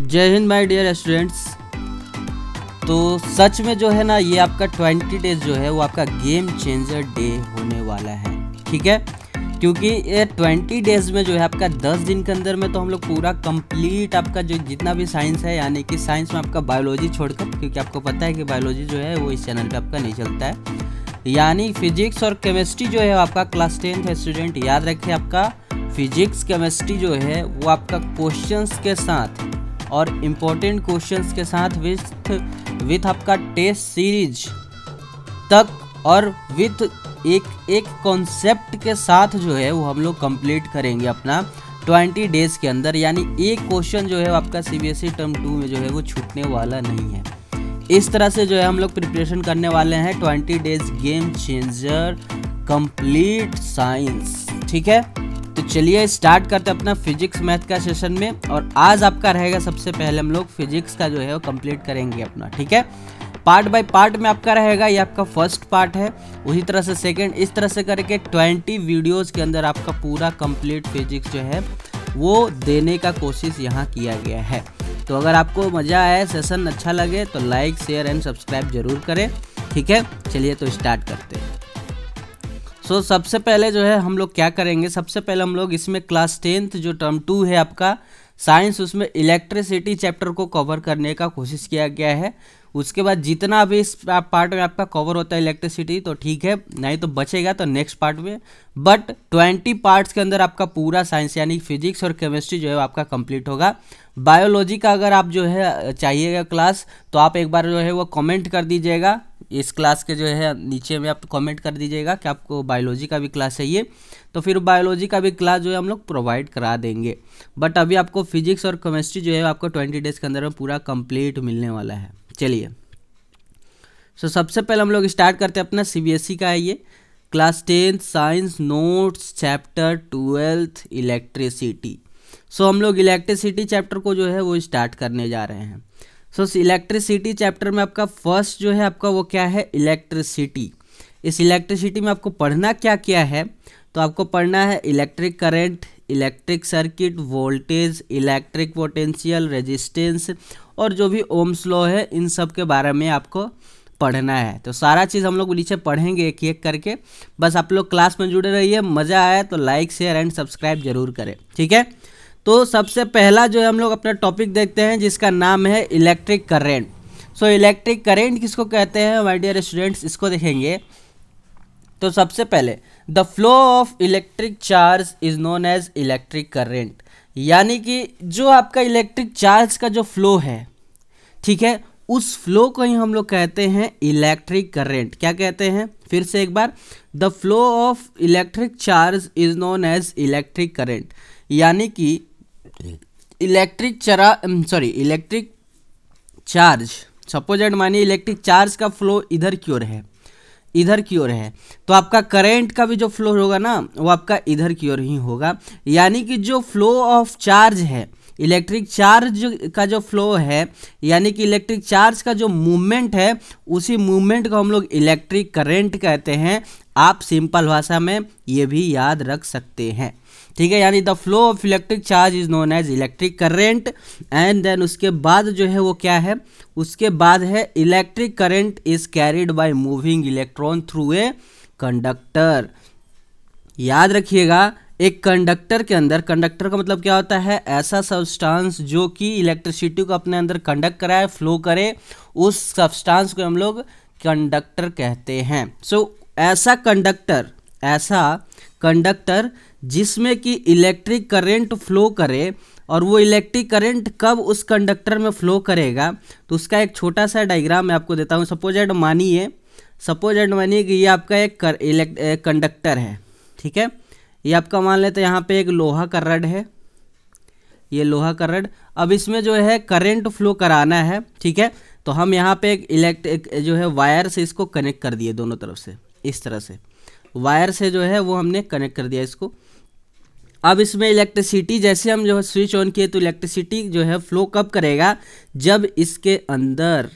जय Hind my dear students. तो सच में जो है ना ये आपका 20 डेज जो है वो आपका गेम चेंजर डे होने वाला है, ठीक है। क्योंकि ये 20 डेज में जो है आपका 10 दिन के अंदर में तो हम लोग पूरा कंप्लीट आपका जो जितना भी साइंस है, यानी कि साइंस में आपका बायोलॉजी छोड़कर, क्योंकि आपको पता है कि बायोलॉजी जो है वो इस चैनल पे आपका नहीं चलता है, यानी फिजिक्स और केमिस्ट्री जो है आपका क्लास 10th है स्टूडेंट, याद रखें। आपका फिजिक्स केमिस्ट्री जो है वो आपका क्वेश्चंस के साथ और इम्पोर्टेंट क्वेश्चंस के साथ विथ आपका टेस्ट सीरीज तक और विथ एक एक कॉन्सेप्ट के साथ जो है वो हम लोग कंप्लीट करेंगे अपना 20 डेज के अंदर। यानी एक क्वेश्चन जो है आपका सीबीएसई टर्म 2 में जो है वो छूटने वाला नहीं है। इस तरह से जो है हम लोग प्रिपरेशन करने वाले हैं 20 days game changer complete science, ठीक है। तो चलिए स्टार्ट करते हैं अपना फिजिक्स मैथ का सेशन में। और आज आपका रहेगा सबसे पहले हम लोग फिजिक्स का जो है वो कंप्लीट करेंगे अपना, ठीक है। पार्ट बाय पार्ट में आपका रहेगा, ये आपका फर्स्ट पार्ट है, उसी तरह से सेकंड, इस तरह से करके 20 वीडियोस के अंदर आपका पूरा कंप्लीट फिजिक्स जो है वो देने का कोशिश यहाँ किया गया है। तो अगर आपको मज़ा आया, सेशन अच्छा लगे तो लाइक शेयर एंड सब्सक्राइब जरूर करें, ठीक है। चलिए तो स्टार्ट करते हैं। सो सबसे पहले जो है हम लोग क्या करेंगे, सबसे पहले हम लोग इसमें क्लास 10th जो टर्म 2 है आपका साइंस, उसमें इलेक्ट्रिसिटी चैप्टर को कवर करने का कोशिश किया गया है। उसके बाद जितना भी इस पार्ट में आपका कवर होता है इलेक्ट्रिसिटी तो ठीक है, नहीं तो बचेगा तो नेक्स्ट पार्ट में। बट 20 पार्ट्स के अंदर आपका पूरा साइंस यानी फिजिक्स और केमिस्ट्री जो है आपका कंप्लीट होगा। बायोलॉजी का अगर आप जो है चाहिएगा क्लास तो आप एक बार जो है वो कमेंट कर दीजिएगा, इस क्लास के जो है नीचे में आप कमेंट कर दीजिएगा कि आपको बायोलॉजी का भी क्लास चाहिए, तो फिर बायोलॉजी का भी क्लास जो है हम लोग प्रोवाइड करा देंगे। बट अभी आपको फिजिक्स और केमिस्ट्री जो है आपको 20 डेज के अंदर में पूरा कंप्लीट मिलने वाला है। चलिए सो सबसे पहले हम लोग स्टार्ट करते हैं अपना सीबीएसई का है ये class 10 science notes chapter 12 electricity. So हम लोग इलेक्ट्रिसिटी चैप्टर को जो है वो स्टार्ट करने जा रहे हैं। सो इलेक्ट्रिसिटी चैप्टर में आपका फर्स्ट जो है आपका वो क्या है, इलेक्ट्रिसिटी। इस इलेक्ट्रिसिटी में आपको पढ़ना क्या क्या है, तो आपको पढ़ना है electric current, electric circuit, voltage, electric potential, resistance और जो भी ओम्स लॉ है, इन सब के बारे में आपको पढ़ना है। तो सारा चीज़ हम लोग नीचे पढ़ेंगे एक एक करके, बस आप लोग क्लास में जुड़े रहिए। मज़ा आया तो लाइक शेयर एंड सब्सक्राइब जरूर करें, ठीक है। तो सबसे पहला जो है हम लोग अपना टॉपिक देखते हैं जिसका नाम है electric current. So electric current किसको कहते हैं माय डियर स्टूडेंट्स, इसको देखेंगे। तो सबसे पहले the flow of electric charge is known as electric current, यानी कि जो आपका इलेक्ट्रिक चार्ज का जो फ्लो है, ठीक है, उस फ्लो को ही हम लोग कहते हैं इलेक्ट्रिक करेंट। क्या कहते हैं, फिर से एक बार, the flow of electric charge is known as electric current, यानी कि इलेक्ट्रिक चार्ज, सपोज एंड मानिए इलेक्ट्रिक चार्ज का फ्लो इधर की ओर है, इधर की ओर है, तो आपका करेंट का भी जो फ्लो होगा ना वो आपका इधर की ओर ही होगा। यानी कि जो फ्लो ऑफ चार्ज है, इलेक्ट्रिक चार्ज का जो फ्लो है, यानी कि इलेक्ट्रिक चार्ज का जो मूवमेंट है, उसी मूवमेंट को हम लोग इलेक्ट्रिक करेंट कहते हैं। आप सिंपल भाषा में ये भी याद रख सकते हैं, ठीक है। यानी the flow of electric charge is known as electric current and then उसके बाद जो है वो क्या है, उसके बाद है electric current is carried by moving electron through a conductor. याद रखिएगा, एक कंडक्टर के अंदर, कंडक्टर का मतलब क्या होता है, ऐसा सब्सटेंस जो कि इलेक्ट्रिसिटी को अपने अंदर कंडक्ट कराए, फ्लो करे, उस सब्सटेंस को हम लोग कंडक्टर कहते हैं। सो ऐसा कंडक्टर जिसमें कि इलेक्ट्रिक करंट फ्लो करे, और वो इलेक्ट्रिक करंट कब उस कंडक्टर में फ्लो करेगा, तो उसका एक छोटा सा डायग्राम मैं आपको देता हूँ। सपोज एंड मानिए कि ये आपका एक कंडक्टर है, ठीक है। ये आपका मान लेते हैं यहाँ पे एक लोहा का रड है, ये लोहा का रड। अब इसमें जो है करंट फ्लो कराना है, ठीक है, तो हम यहाँ पे एक जो है वायर से इसको कनेक्ट कर दिए दोनों तरफ से, इस तरह से वायर से जो है वो हमने कनेक्ट कर दिया इसको। अब इसमें इलेक्ट्रिसिटी जैसे हम जो है स्विच ऑन किए, तो इलेक्ट्रिसिटी जो है फ्लो कब करेगा, जब इसके अंदर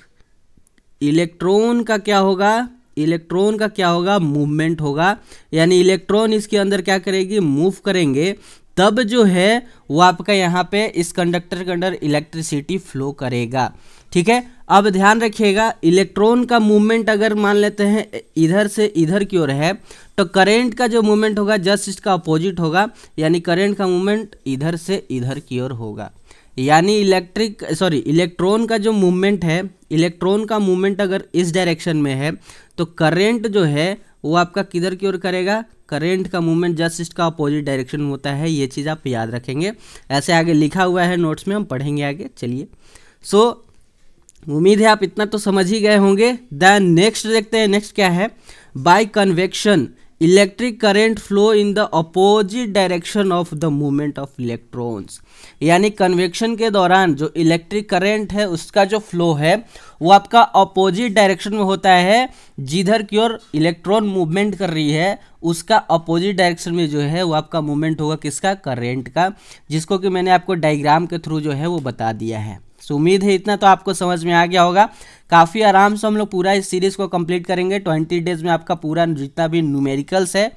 इलेक्ट्रॉन का क्या होगा, मूवमेंट होगा। यानी इलेक्ट्रॉन इसके अंदर क्या करेगी, मूव करेंगे, तब जो है वो आपका यहाँ पे इस कंडक्टर के अंदर इलेक्ट्रिसिटी फ्लो करेगा। ठीक है, अब ध्यान रखिएगा, इलेक्ट्रॉन का मूवमेंट अगर मान लेते हैं इधर से इधर की ओर है तो करंट का जो मूवमेंट होगा जस्ट इसका अपोजिट होगा, यानी करंट का मूवमेंट इधर से इधर की ओर होगा। यानी इलेक्ट्रॉन का जो मूवमेंट है, इलेक्ट्रॉन का मूवमेंट अगर इस डायरेक्शन में है तो करंट जो है वो आपका किधर की ओर करेगा, करंट का मूवमेंट जस्ट इसका अपोजिट डायरेक्शन होता है। ये चीज़ आप याद रखेंगे, ऐसे आगे लिखा हुआ है नोट्स में, हम पढ़ेंगे आगे। चलिए, सो उम्मीद है आप इतना तो समझ ही गए होंगे। दैन नेक्स्ट देखते हैं, नेक्स्ट क्या है, by convection electric current flow in the opposite direction of the movement of electrons. यानी कन्वेक्शन के दौरान जो इलेक्ट्रिक करंट है उसका जो फ्लो है वो आपका अपोजिट डायरेक्शन में होता है, जिधर की ओर इलेक्ट्रॉन मूवमेंट कर रही है उसका अपोजिट डायरेक्शन में जो है वो आपका मूवमेंट होगा, किसका, करंट का, जिसको कि मैंने आपको डायग्राम के थ्रू जो है वो बता दिया है। तो उम्मीद है इतना तो आपको समझ में आ गया होगा। काफ़ी आराम से हम लोग पूरा इस सीरीज़ को कंप्लीट करेंगे, 20 डेज़ में आपका पूरा जितना भी न्यूमेरिकल्स है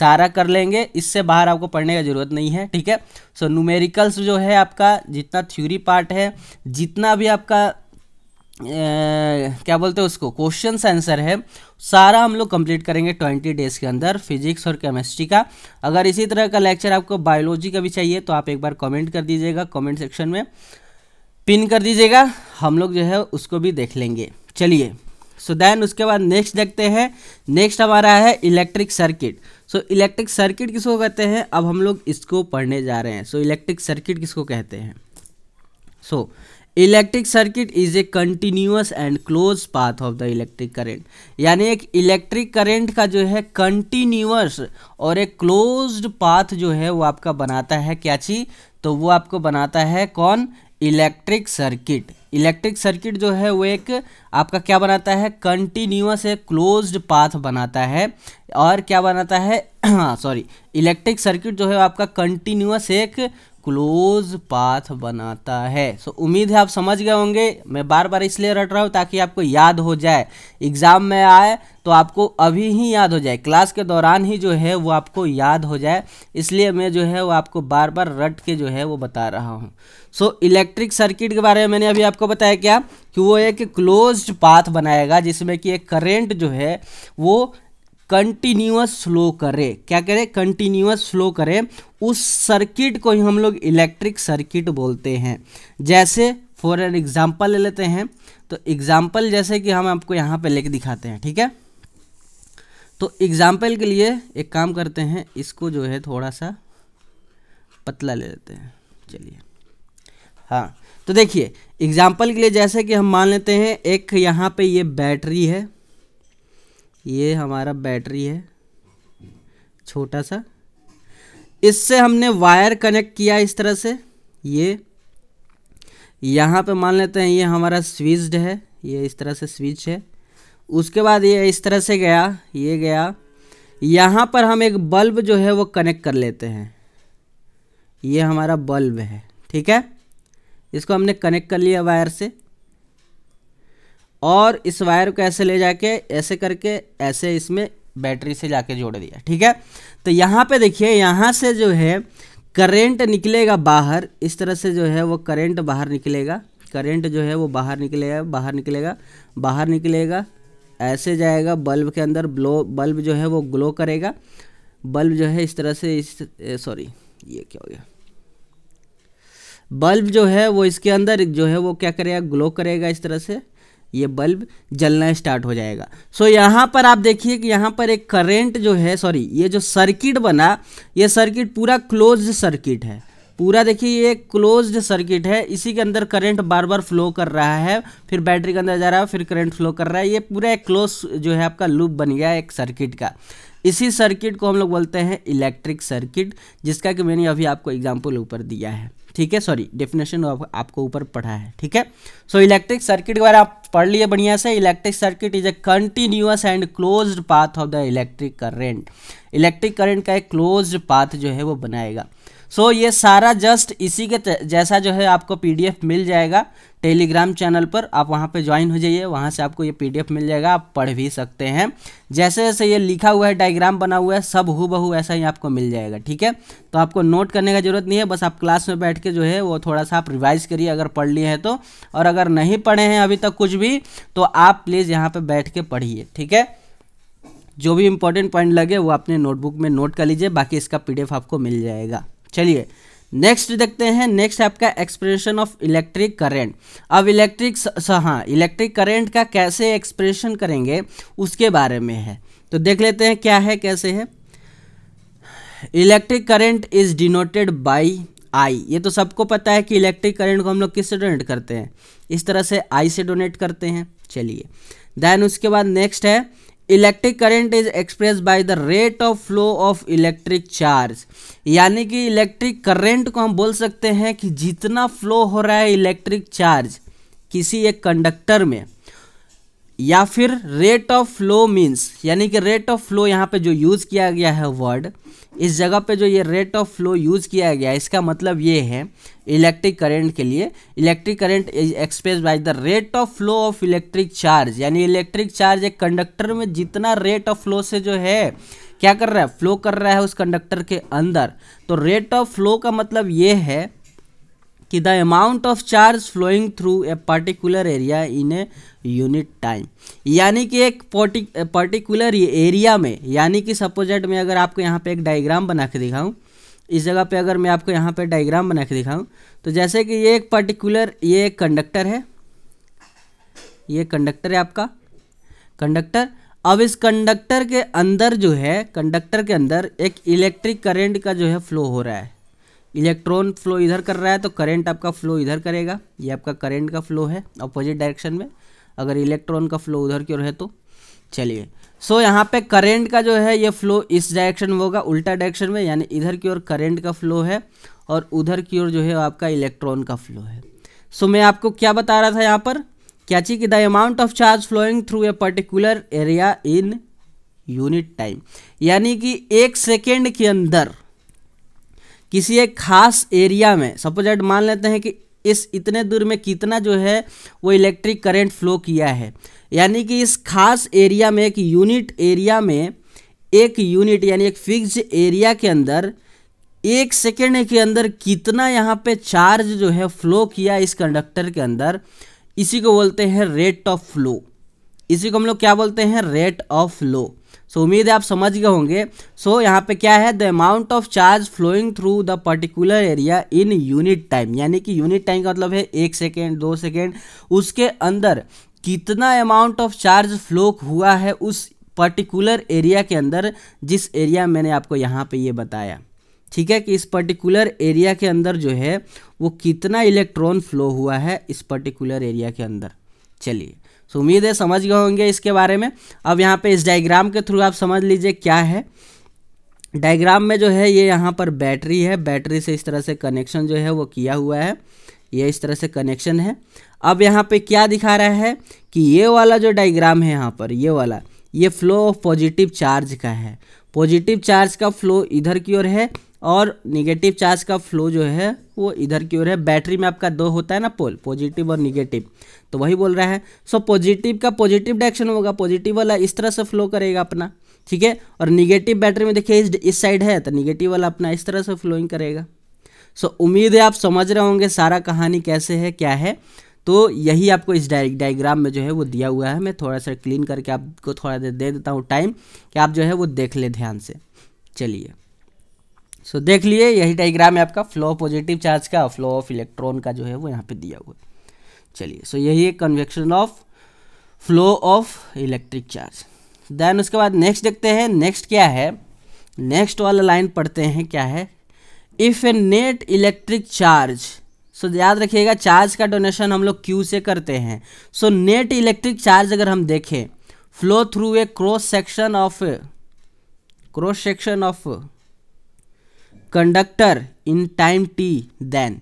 सारा कर लेंगे, इससे बाहर आपको पढ़ने का ज़रूरत नहीं है। ठीक है, सो न्यूमेरिकल्स जो है आपका जितना थ्योरी पार्ट है, जितना भी आपका क्या बोलते हैं उसको, क्वेश्चन आंसर है, सारा हम लोग कंप्लीट करेंगे 20 डेज़ के अंदर, फिजिक्स और केमिस्ट्री का। अगर इसी तरह का लेक्चर आपको बायोलॉजी का भी चाहिए तो आप एक बार कॉमेंट कर दीजिएगा, कॉमेंट सेक्शन में पिन कर दीजिएगा, हम लोग जो है उसको भी देख लेंगे। चलिए, सो देन उसके बाद नेक्स्ट देखते हैं, नेक्स्ट हमारा है electric circuit. So electric circuit किसको कहते हैं, अब हम लोग इसको पढ़ने जा रहे हैं। सो इलेक्ट्रिक सर्किट किसको कहते हैं, so electric circuit is a continuous and close path of the electric current. यानी एक इलेक्ट्रिक करंट का जो है कंटिन्यूअस और एक क्लोज्ड पाथ जो है वो आपका बनाता है क्या चीज़, तो वो आपको बनाता है कौन, इलेक्ट्रिक सर्किट। इलेक्ट्रिक सर्किट जो है वो एक आपका क्या बनाता है, कंटिन्यूअस एक क्लोज्ड पाथ बनाता है, और क्या बनाता है, इलेक्ट्रिक सर्किट जो है आपका कंटिन्यूअस एक क्लोज पाथ बनाता है। सो उम्मीद है आप समझ गए होंगे। मैं बार बार इसलिए रट रहा हूँ ताकि आपको याद हो जाए, एग्ज़ाम में आए तो आपको अभी ही याद हो जाए, क्लास के दौरान ही जो है वो आपको याद हो जाए, इसलिए मैं जो है वो आपको बार बार रट के जो है वो बता रहा हूँ। सो इलेक्ट्रिक सर्किट के बारे में मैंने अभी आपको बताया क्या, कि वो एक क्लोज्ड पाथ बनाएगा जिसमें कि एक करेंट जो है वो कंटिन्यूअस फ्लो करे, क्या करे, कंटिन्यूअस फ्लो करे। उस सर्किट को ही हम लोग इलेक्ट्रिक सर्किट बोलते हैं। जैसे फॉर एन एग्जाम्पल ले लेते हैं, तो एग्जाम्पल जैसे कि हम आपको यहाँ पे लेके दिखाते हैं। ठीक है, तो एग्जाम्पल के लिए एक काम करते हैं, इसको जो है थोड़ा सा पतला ले लेते हैं। चलिए, हाँ, तो देखिए एग्जाम्पल के लिए जैसे कि हम मान लेते हैं एक यहाँ पे ये बैटरी है, ये हमारा बैटरी है छोटा सा, इससे हमने वायर कनेक्ट किया इस तरह से। ये यहाँ पे मान लेते हैं ये हमारा स्विच्ड है, ये इस तरह से स्विच है, उसके बाद ये इस तरह से गया, ये गया, यहाँ पर हम एक बल्ब जो है वो कनेक्ट कर लेते हैं। ये हमारा बल्ब है, ठीक है, इसको हमने कनेक्ट कर लिया वायर से, और इस वायर को ऐसे ले जाके ऐसे करके ऐसे इसमें बैटरी से जाके जोड़ दिया। ठीक है, तो यहाँ पे देखिए यहाँ से जो है करंट निकलेगा बाहर, इस तरह से जो है वो करंट बाहर निकलेगा, करंट जो है वो बाहर निकलेगा, बाहर निकलेगा, बाहर निकलेगा, ऐसे जाएगा बल्ब के अंदर, बल्ब जो है वो ग्लो करेगा, बल्ब जो है इस तरह से ये क्या हो गया, बल्ब जो है वो इसके अंदर जो है वो क्या करेगा, ग्लो करेगा, इस तरह से ये बल्ब जलना स्टार्ट हो जाएगा। सो यहाँ पर आप देखिए कि यहाँ पर एक करंट जो है, ये जो सर्किट बना, ये सर्किट पूरा क्लोज्ड सर्किट है, पूरा देखिए ये क्लोज्ड सर्किट है, इसी के अंदर करंट बार बार फ्लो कर रहा है, फिर बैटरी के अंदर जा रहा है, फिर करंट फ्लो कर रहा है, ये पूरा एक क्लोज जो है आपका लूप बन गया एक सर्किट का। इसी सर्किट को हम लोग बोलते हैं इलेक्ट्रिक सर्किट, जिसका कि मैंने अभी आपको एग्जाम्पल ऊपर दिया है। ठीक है, डेफिनेशन आपको ऊपर पढ़ा है। ठीक है, सो इलेक्ट्रिक सर्किट के बारे में आप पढ़ लिए बढ़िया से। Electric circuit is a continuous and closed path of the electric current. Electric current का एक क्लोज्ड पाथ जो है वो बनाएगा। सो ये सारा जस्ट इसी के जैसा जो है आपको पीडीएफ मिल जाएगा टेलीग्राम चैनल पर, आप वहाँ पे ज्वाइन हो जाइए, वहाँ से आपको ये पीडीएफ मिल जाएगा, आप पढ़ भी सकते हैं। जैसे जैसे ये लिखा हुआ है, डायग्राम बना हुआ है, सब हूबहू ऐसा ही आपको मिल जाएगा, ठीक है। तो आपको नोट करने का ज़रूरत नहीं है, बस आप क्लास में बैठ के जो है वो थोड़ा सा आप रिवाइज़ करिए अगर पढ़ लिए हैं तो, और अगर नहीं पढ़े हैं अभी तक कुछ भी तो आप प्लीज़ यहाँ पर बैठ के पढ़िए, ठीक है। जो भी इंपॉर्टेंट पॉइंट लगे वो अपने नोटबुक में नोट कर लीजिए, बाकी इसका पीडीएफ आपको मिल जाएगा। चलिए नेक्स्ट देखते हैं। नेक्स्ट आपका एक्सप्रेशन ऑफ इलेक्ट्रिक करंट। अब इलेक्ट्रिक करंट का कैसे एक्सप्रेशन करेंगे उसके बारे में है, तो देख लेते हैं क्या है कैसे है। Electric current is denoted by I, ये तो सबको पता है कि इलेक्ट्रिक करंट को हम लोग किससे डोनेट करते हैं, इस तरह से आई से डोनेट करते हैं। चलिए देन उसके बाद नेक्स्ट है electric current is express by the rate of flow of electric charge, यानी कि इलेक्ट्रिक करंट को हम बोल सकते हैं कि जितना फ्लो हो रहा है इलेक्ट्रिक चार्ज किसी एक कंडक्टर में, या फिर रेट ऑफ फ्लो मीन्स, यानी कि रेट ऑफ फ्लो यहाँ पे जो यूज़ किया गया है वर्ड, इस जगह पे जो ये रेट ऑफ फ्लो यूज़ किया गया है इसका मतलब ये है इलेक्ट्रिक करंट के लिए electric current is expressed by the rate of flow of electric charge, यानी इलेक्ट्रिक चार्ज एक कंडक्टर में जितना रेट ऑफ फ्लो से जो है क्या कर रहा है, फ्लो कर रहा है उस कंडक्टर के अंदर। तो रेट ऑफ फ्लो का मतलब ये है कि the amount of charge flowing through a particular area in a unit time, यानी कि एक पर्टिकुलर एरिया में, यानी कि सपोजेट में अगर आपको यहाँ पे एक डायग्राम बना के दिखाऊँ, इस जगह पे अगर मैं आपको यहाँ पे डायग्राम बना के दिखाऊँ तो जैसे कि ये एक पर्टिकुलर ये कंडक्टर है, ये कंडक्टर है आपका कंडक्टर। अब इस कंडक्टर के अंदर जो है कंडक्टर के अंदर एक इलेक्ट्रिक करंट का जो है फ्लो हो रहा है, इलेक्ट्रॉन फ्लो इधर कर रहा है तो करंट आपका फ्लो इधर करेगा, ये आपका करंट का फ्लो है अपोजिट डायरेक्शन में, अगर इलेक्ट्रॉन का फ्लो उधर की ओर है तो। चलिए सो यहाँ पे करंट का जो है ये फ्लो इस डायरेक्शन में होगा, उल्टा डायरेक्शन में, यानी इधर की ओर करंट का फ्लो है और उधर की ओर जो है आपका इलेक्ट्रॉन का फ्लो है। सो मैं आपको क्या बता रहा था यहाँ पर, क्या चीज़ कि the amount of charge flowing through a particular area in unit time, यानी कि एक सेकेंड के अंदर किसी एक खास एरिया में, सपोज आप मान लेते हैं कि इस इतने दूर में कितना जो है वो इलेक्ट्रिक करंट फ्लो किया है, यानी कि इस खास एरिया में एक यूनिट एरिया में एक यूनिट यानी एक फिक्स एरिया के अंदर एक सेकेंड के अंदर कितना यहाँ पे चार्ज जो है फ्लो किया इस कंडक्टर के अंदर, इसी को बोलते हैं रेट ऑफ फ्लो, इसी को हम लोग क्या बोलते हैं, रेट ऑफ फ्लो। सो उम्मीद है आप समझ गए होंगे। सो यहाँ पे क्या है, the amount of charge flowing through the particular area in unit time, यानी कि यूनिट टाइम का मतलब है एक सेकेंड, दो सेकेंड, उसके अंदर कितना अमाउंट ऑफ चार्ज फ्लो हुआ है उस पर्टिकुलर एरिया के अंदर, जिस एरिया मैंने आपको यहाँ पे ये बताया, ठीक है, कि इस पर्टिकुलर एरिया के अंदर जो है वो कितना इलेक्ट्रॉन फ्लो हुआ है इस पर्टिकुलर एरिया के अंदर। चलिए सो उम्मीद है समझ गए होंगे इसके बारे में। अब यहाँ पे इस डायग्राम के थ्रू आप समझ लीजिए क्या है। डायग्राम में जो है ये यहाँ पर बैटरी है, बैटरी से इस तरह से कनेक्शन जो है वो किया हुआ है, ये इस तरह से कनेक्शन है। अब यहाँ पे क्या दिखा रहा है कि ये वाला जो डायग्राम है यहाँ पर ये वाला, ये फ्लो ऑफ पॉजिटिव चार्ज का है, पॉजिटिव चार्ज का फ्लो इधर की ओर है और निगेटिव चार्ज का फ्लो जो है वो इधर की ओर है। बैटरी में आपका दो होता है ना पोल, पॉजिटिव और निगेटिव, तो वही बोल रहा है। सो पॉजिटिव का पॉजिटिव डायरेक्शन होगा, पॉजिटिव वाला इस तरह से फ्लो करेगा अपना, ठीक है, और निगेटिव बैटरी में देखिए इस साइड है तो निगेटिव वाला अपना इस तरह से फ्लोइंग करेगा। सो उम्मीद है आप समझ रहे होंगे सारा कहानी कैसे है क्या है। तो यही आपको इस डायग्राम में जो है वो दिया हुआ है। मैं थोड़ा सा क्लीन करके आपको थोड़ा देर दे देता हूँ टाइम कि आप जो है वो देख ले ध्यान से। चलिए सो देख लिए, यही डायग्राम है आपका फ्लो पॉजिटिव चार्ज का, फ्लो ऑफ इलेक्ट्रॉन का जो है वो यहाँ पे दिया हुआ है। चलिए सो यही है convection of flow of electric charge. Then उसके बाद नेक्स्ट देखते हैं। नेक्स्ट क्या है, नेक्स्ट वाला लाइन पढ़ते हैं क्या है, if a net electric charge. So याद रखिएगा चार्ज का डोनेशन हम लोग क्यू से करते हैं। सो नेट इलेक्ट्रिक चार्ज अगर हम देखें flow through a cross section of conductor in time T, then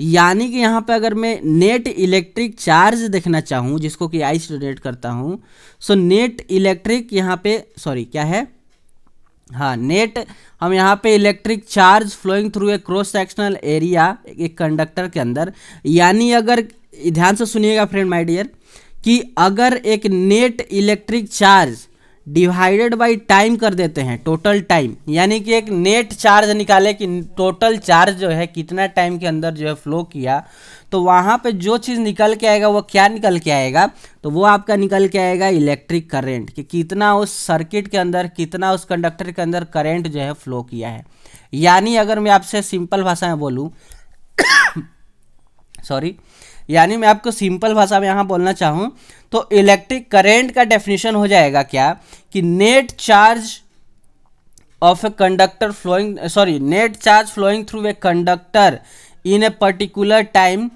यानी कि यहाँ पे अगर मैं नेट इलेक्ट्रिक चार्ज देखना चाहूँ जिसको कि आई से डोनेट करता हूँ। सो नेट इलेक्ट्रिक यहाँ पे, सॉरी क्या है, हाँ नेट हम यहाँ पे electric charge flowing through a cross sectional area एक कंडक्टर के अंदर, यानी अगर ध्यान से सुनिएगा फ्रेंड माय डियर कि अगर एक net electric charge divided by time कर देते हैं टोटल टाइम, यानी कि एक नेट चार्ज निकाले कि टोटल चार्ज जो है कितना टाइम के अंदर जो है फ्लो किया, तो वहाँ पे जो चीज़ निकल के आएगा वो क्या निकल के आएगा, तो वो आपका निकल के आएगा इलेक्ट्रिक करंट कि कितना उस सर्किट के अंदर, कितना उस कंडक्टर के अंदर करंट जो है फ्लो किया है। यानी अगर मैं आपसे सिंपल भाषा में बोलूँ सॉरी यानी मैं आपको सिंपल भाषा में यहाँ बोलना चाहूँ तो इलेक्ट्रिक करंट का डेफिनेशन हो जाएगा क्या कि net charge of a conductor flowing net charge flowing through a conductor in a particular time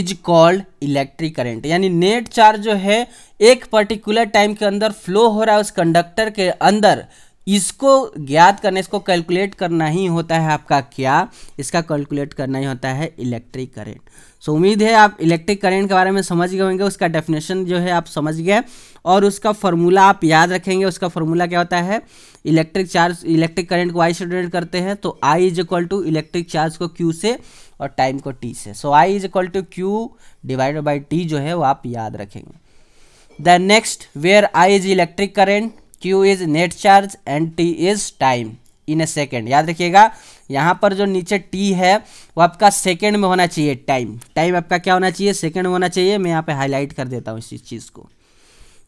is called electric current. यानी नेट चार्ज जो है एक पर्टिकुलर टाइम के अंदर फ्लो हो रहा है उस कंडक्टर के अंदर, इसको ज्ञात करना, इसको कैलकुलेट करना ही होता है आपका क्या, इसका कैलकुलेट करना ही होता है इलेक्ट्रिक करंट। सो उम्मीद है आप इलेक्ट्रिक करंट के बारे में समझ गए होंगे, उसका डेफिनेशन जो है आप समझ गए और उसका फार्मूला आप याद रखेंगे। उसका फार्मूला क्या होता है, इलेक्ट्रिक चार्ज इलेक्ट्रिक करंट को आई से डिनोट करते हैं तो I is equal to electric charge को क्यू से और टाइम को टी से। So I is equal to Q divided by T जो है वो आप याद रखेंगे। The next where I is electric current, Q is net charge and T is time in a second. याद रखिएगा यहाँ पर जो नीचे T है वो आपका सेकेंड में होना चाहिए, टाइम आपका क्या होना चाहिए, सेकेंड में होना चाहिए। मैं यहाँ पे हाईलाइट कर देता हूँ इस चीज़ को,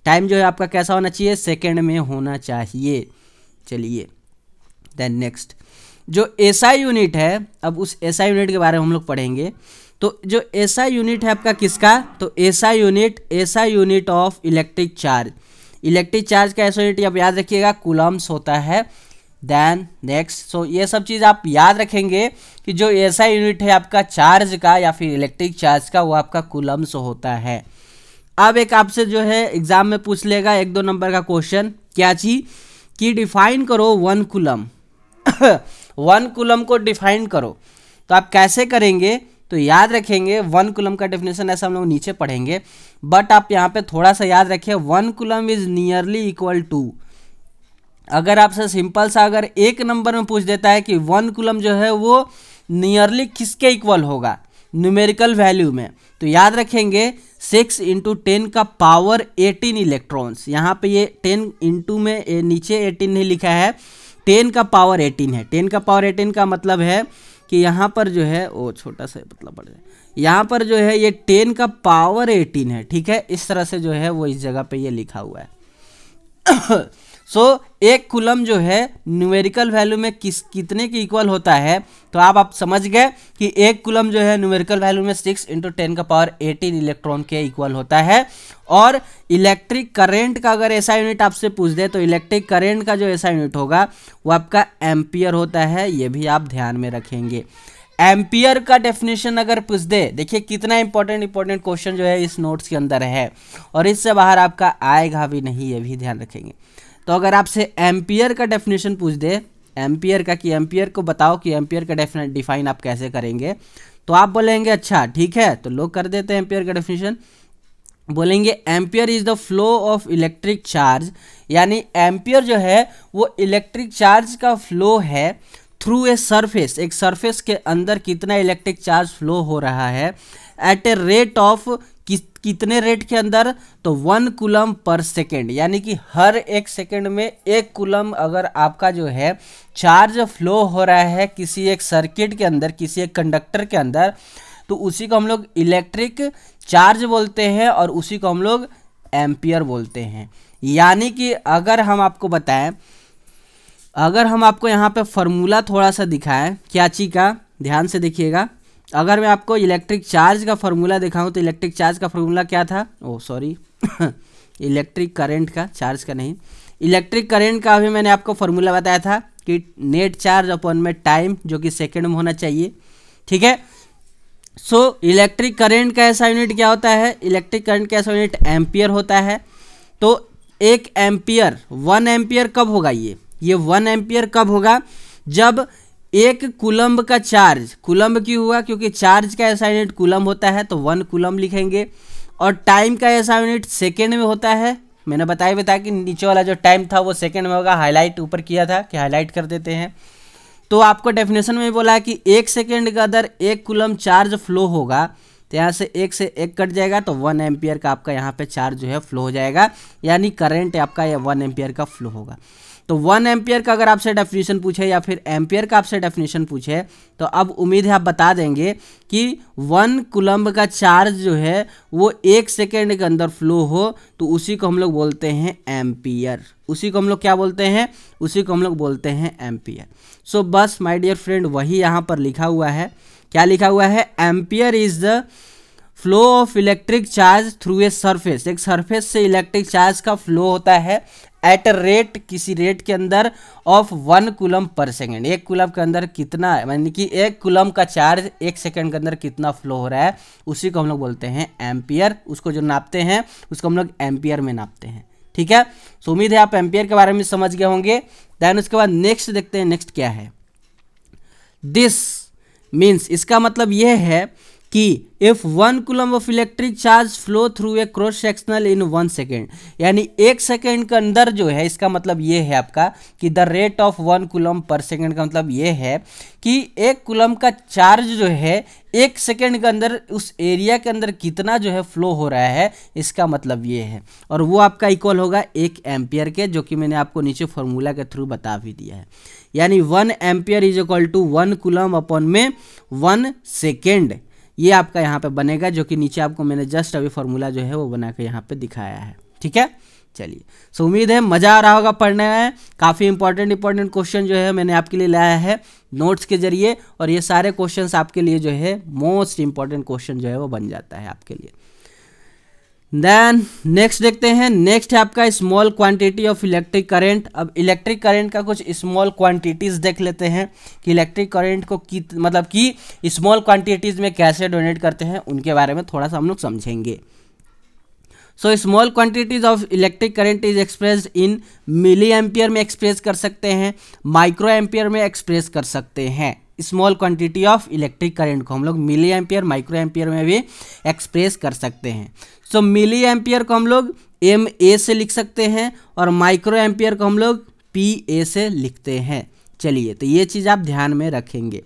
टाइम जो है आपका कैसा होना चाहिए, सेकेंड में होना चाहिए। चलिए देन नेक्स्ट जो एसआई यूनिट है, अब उस एसआई यूनिट के बारे में हम लोग पढ़ेंगे। तो जो एसआई यूनिट है आपका किसका, तो SI unit of electric charge, electric charge का एसआई यूनिट आप याद रखिएगा कूलम्स होता है। दैन नेक्स्ट सो ये सब चीज़ आप याद रखेंगे कि जो एसआई यूनिट है आपका चार्ज का या फिर इलेक्ट्रिक चार्ज का वो आपका कूलम्स होता है। अब एक आपसे जो है एग्जाम में पूछ लेगा 1-2 नंबर का क्वेश्चन, क्या चीज कि डिफाइन करो 1 कूलम वन कूलम को डिफाइन करो। तो आप कैसे करेंगे, तो याद रखेंगे 1 कूलम का डेफिनेशन ऐसा हम लोग नीचे पढ़ेंगे, बट आप यहाँ पे थोड़ा सा याद रखिए 1 coulomb is nearly equal to. अगर आपसे सिंपल सा अगर 1 नंबर में पूछ देता है कि 1 कूलम जो है वो नियरली किसके इक्वल होगा न्यूमेरिकल वैल्यू में, तो याद रखेंगे 6 × 10⁻¹8 इलेक्ट्रॉन्स। यहाँ पे ये 10 × में नीचे 18 नहीं लिखा है, 10⁻18 है। 10⁻18 का मतलब है कि यहाँ पर जो है वो छोटा सा मतलब बढ़ जाए, यहाँ पर जो है ये 10⁻18 है, ठीक है। इस तरह से जो है वो इस जगह पे ये लिखा हुआ है। सो 1 कूलम जो है न्यूमेरिकल वैल्यू में कितने के इक्वल होता है, तो आप समझ गए कि 1 कूलम जो है न्यूमेरिकल वैल्यू में 6 × 10⁻18 इलेक्ट्रॉन के इक्वल होता है। और इलेक्ट्रिक करंट का अगर एसआई यूनिट आपसे पूछ दे तो इलेक्ट्रिक करंट का जो एसआई यूनिट होगा वो आपका एम्पियर होता है, ये भी आप ध्यान में रखेंगे। एम्पियर का डेफिनेशन अगर पूछ दे, देखिए कितना इंपॉर्टेंट क्वेश्चन जो है इस नोट्स के अंदर है और इससे बाहर आपका आएगा भी नहीं, ये भी ध्यान रखेंगे। तो अगर आपसे एम्पियर का डेफिनेशन पूछ दे, एम्पियर का कि एम्पियर को बताओ कि एम्पियर का डिफाइन आप कैसे करेंगे, तो आप बोलेंगे अच्छा ठीक है तो लोग कर देते हैं एम्पियर का डेफिनेशन, बोलेंगे ampere is the flow of electric charge, यानी एम्पियर जो है वो इलेक्ट्रिक चार्ज का फ्लो है थ्रू ए सरफेस, एक सरफेस के अंदर कितना इलेक्ट्रिक चार्ज फ्लो हो रहा है एट ए रेट ऑफ कितने रेट के अंदर, तो 1 कूलम पर सेकेंड। यानी कि हर 1 सेकेंड में 1 कूलम अगर आपका जो है चार्ज फ्लो हो रहा है किसी एक सर्किट के अंदर, किसी एक कंडक्टर के अंदर, तो उसी को हम लोग इलेक्ट्रिक चार्ज बोलते हैं और उसी को हम लोग एम्पियर बोलते हैं। यानी कि अगर हम आपको यहाँ पे फार्मूला थोड़ा सा दिखाएं क्या चीज़ का, ध्यान से देखिएगा। अगर मैं आपको इलेक्ट्रिक चार्ज का फार्मूला दिखाऊं तो इलेक्ट्रिक चार्ज का फार्मूला क्या था, इलेक्ट्रिक करंट का, चार्ज का नहीं, इलेक्ट्रिक करंट का अभी मैंने आपको फार्मूला बताया था कि नेट चार्ज अपॉन में टाइम जो कि सेकेंड में होना चाहिए, ठीक है। सो इलेक्ट्रिक करंट का एसआई यूनिट क्या होता है, इलेक्ट्रिक करंट का एसआई यूनिट एम्पियर होता है। तो 1 एम्पियर 1 एम्पियर कब होगा, ये 1 एम्पियर कब होगा जब 1 कूलम का चार्ज, कूलम क्यों हुआ क्योंकि चार्ज का एसआई यूनिट कूलम होता है, तो 1 कूलम लिखेंगे। और टाइम का एसआई यूनिट सेकेंड में होता है मैंने बताया भी था कि नीचे वाला जो टाइम था वो सेकंड में होगा, हाईलाइट ऊपर किया था कि हाईलाइट कर देते हैं। तो आपको डेफिनेशन में बोला कि 1 सेकेंड का दर 1 कूलम चार्ज फ्लो होगा, तो यहाँ से 1 से 1 कट जाएगा तो 1 एम्पियर का आपका यहाँ पे चार्ज जो है फ्लो हो जाएगा, यानी करंट आपका यह 1 एम्पियर का फ्लो होगा। तो 1 एम्पियर का अगर आपसे डेफिनेशन पूछे या फिर एम्पियर का आपसे डेफिनेशन पूछे तो अब उम्मीद है आप बता देंगे कि 1 कूलम का चार्ज जो है वो 1 सेकेंड के अंदर फ्लो हो, तो उसी को हम लोग बोलते हैं एम्पियर। उसी को हम लोग क्या बोलते हैं? उसी को हम लोग बोलते हैं एम्पियर। सो बस माय डियर फ्रेंड वही यहाँ पर लिखा हुआ है। क्या लिखा हुआ है? Ampere is the flow of electric charge through a surface. एक सरफेस से इलेक्ट्रिक चार्ज का फ्लो होता है एट रेट, किसी रेट के अंदर of 1 coulomb per second. 1 coulomb के अंदर कितना, यानी कि 1 कूलम का चार्ज 1 सेकेंड के अंदर कितना फ्लो हो रहा है, उसी को हम लोग बोलते हैं एम्पियर। उसको जो नापते हैं उसको हम लोग एम्पियर में नापते हैं। ठीक है, सो उम्मीद है आप एम्पियर के बारे में समझ गए होंगे। देन उसके बाद नेक्स्ट देखते हैं, नेक्स्ट क्या है। दिस मीन्स, इसका मतलब यह है कि if 1 coulomb of electric charge flow through a cross sectional in 1 second, यानी 1 सेकेंड के अंदर जो है, इसका मतलब ये है आपका कि the rate of 1 coulomb per second का मतलब ये है कि 1 कूलम का चार्ज जो है 1 सेकेंड के अंदर उस एरिया के अंदर कितना जो है फ्लो हो रहा है, इसका मतलब ये है। और वो आपका इक्वल होगा 1 एम्पियर के, जो कि मैंने आपको नीचे फॉर्मूला के थ्रू बता भी दिया है। यानी 1 ampere is equal to 1 coulomb upon में 1 सेकेंड, ये आपका यहाँ पे बनेगा, जो कि नीचे आपको मैंने जस्ट अभी फॉर्मूला जो है वो बना के यहाँ पे दिखाया है। ठीक है, चलिए, सो उम्मीद है मज़ा आ रहा होगा पढ़ने में। काफ़ी इंपॉर्टेंट क्वेश्चन जो है मैंने आपके लिए लाया है नोट्स के जरिए, और ये सारे क्वेश्चंस आपके लिए जो है मोस्ट इंपॉर्टेंट क्वेश्चन जो है वो बन जाता है आपके लिए। देन नेक्स्ट देखते हैं, नेक्स्ट है आपका small quantity of electric current. अब इलेक्ट्रिक करंट का कुछ स्मॉल क्वांटिटीज़ देख लेते हैं कि इलेक्ट्रिक करंट को मतलब कि स्मॉल क्वांटिटीज़ में कैसे डोनेट करते हैं, उनके बारे में थोड़ा सा हम लोग समझेंगे। So small quantities of electric current is expressed in milli ampere में एक्सप्रेस कर सकते हैं, माइक्रो एम्पियर में एक्सप्रेस कर सकते हैं। Small quantity of electric current को हम लोग मिली एम्पियर, माइक्रो एम्पियर में भी एक्सप्रेस कर सकते हैं। सो मिली एम्पियर को हम लोग एम ए से लिख सकते हैं और माइक्रो एम्पियर को हम लोग पी ए से लिखते हैं। चलिए, तो ये चीज़ आप ध्यान में रखेंगे।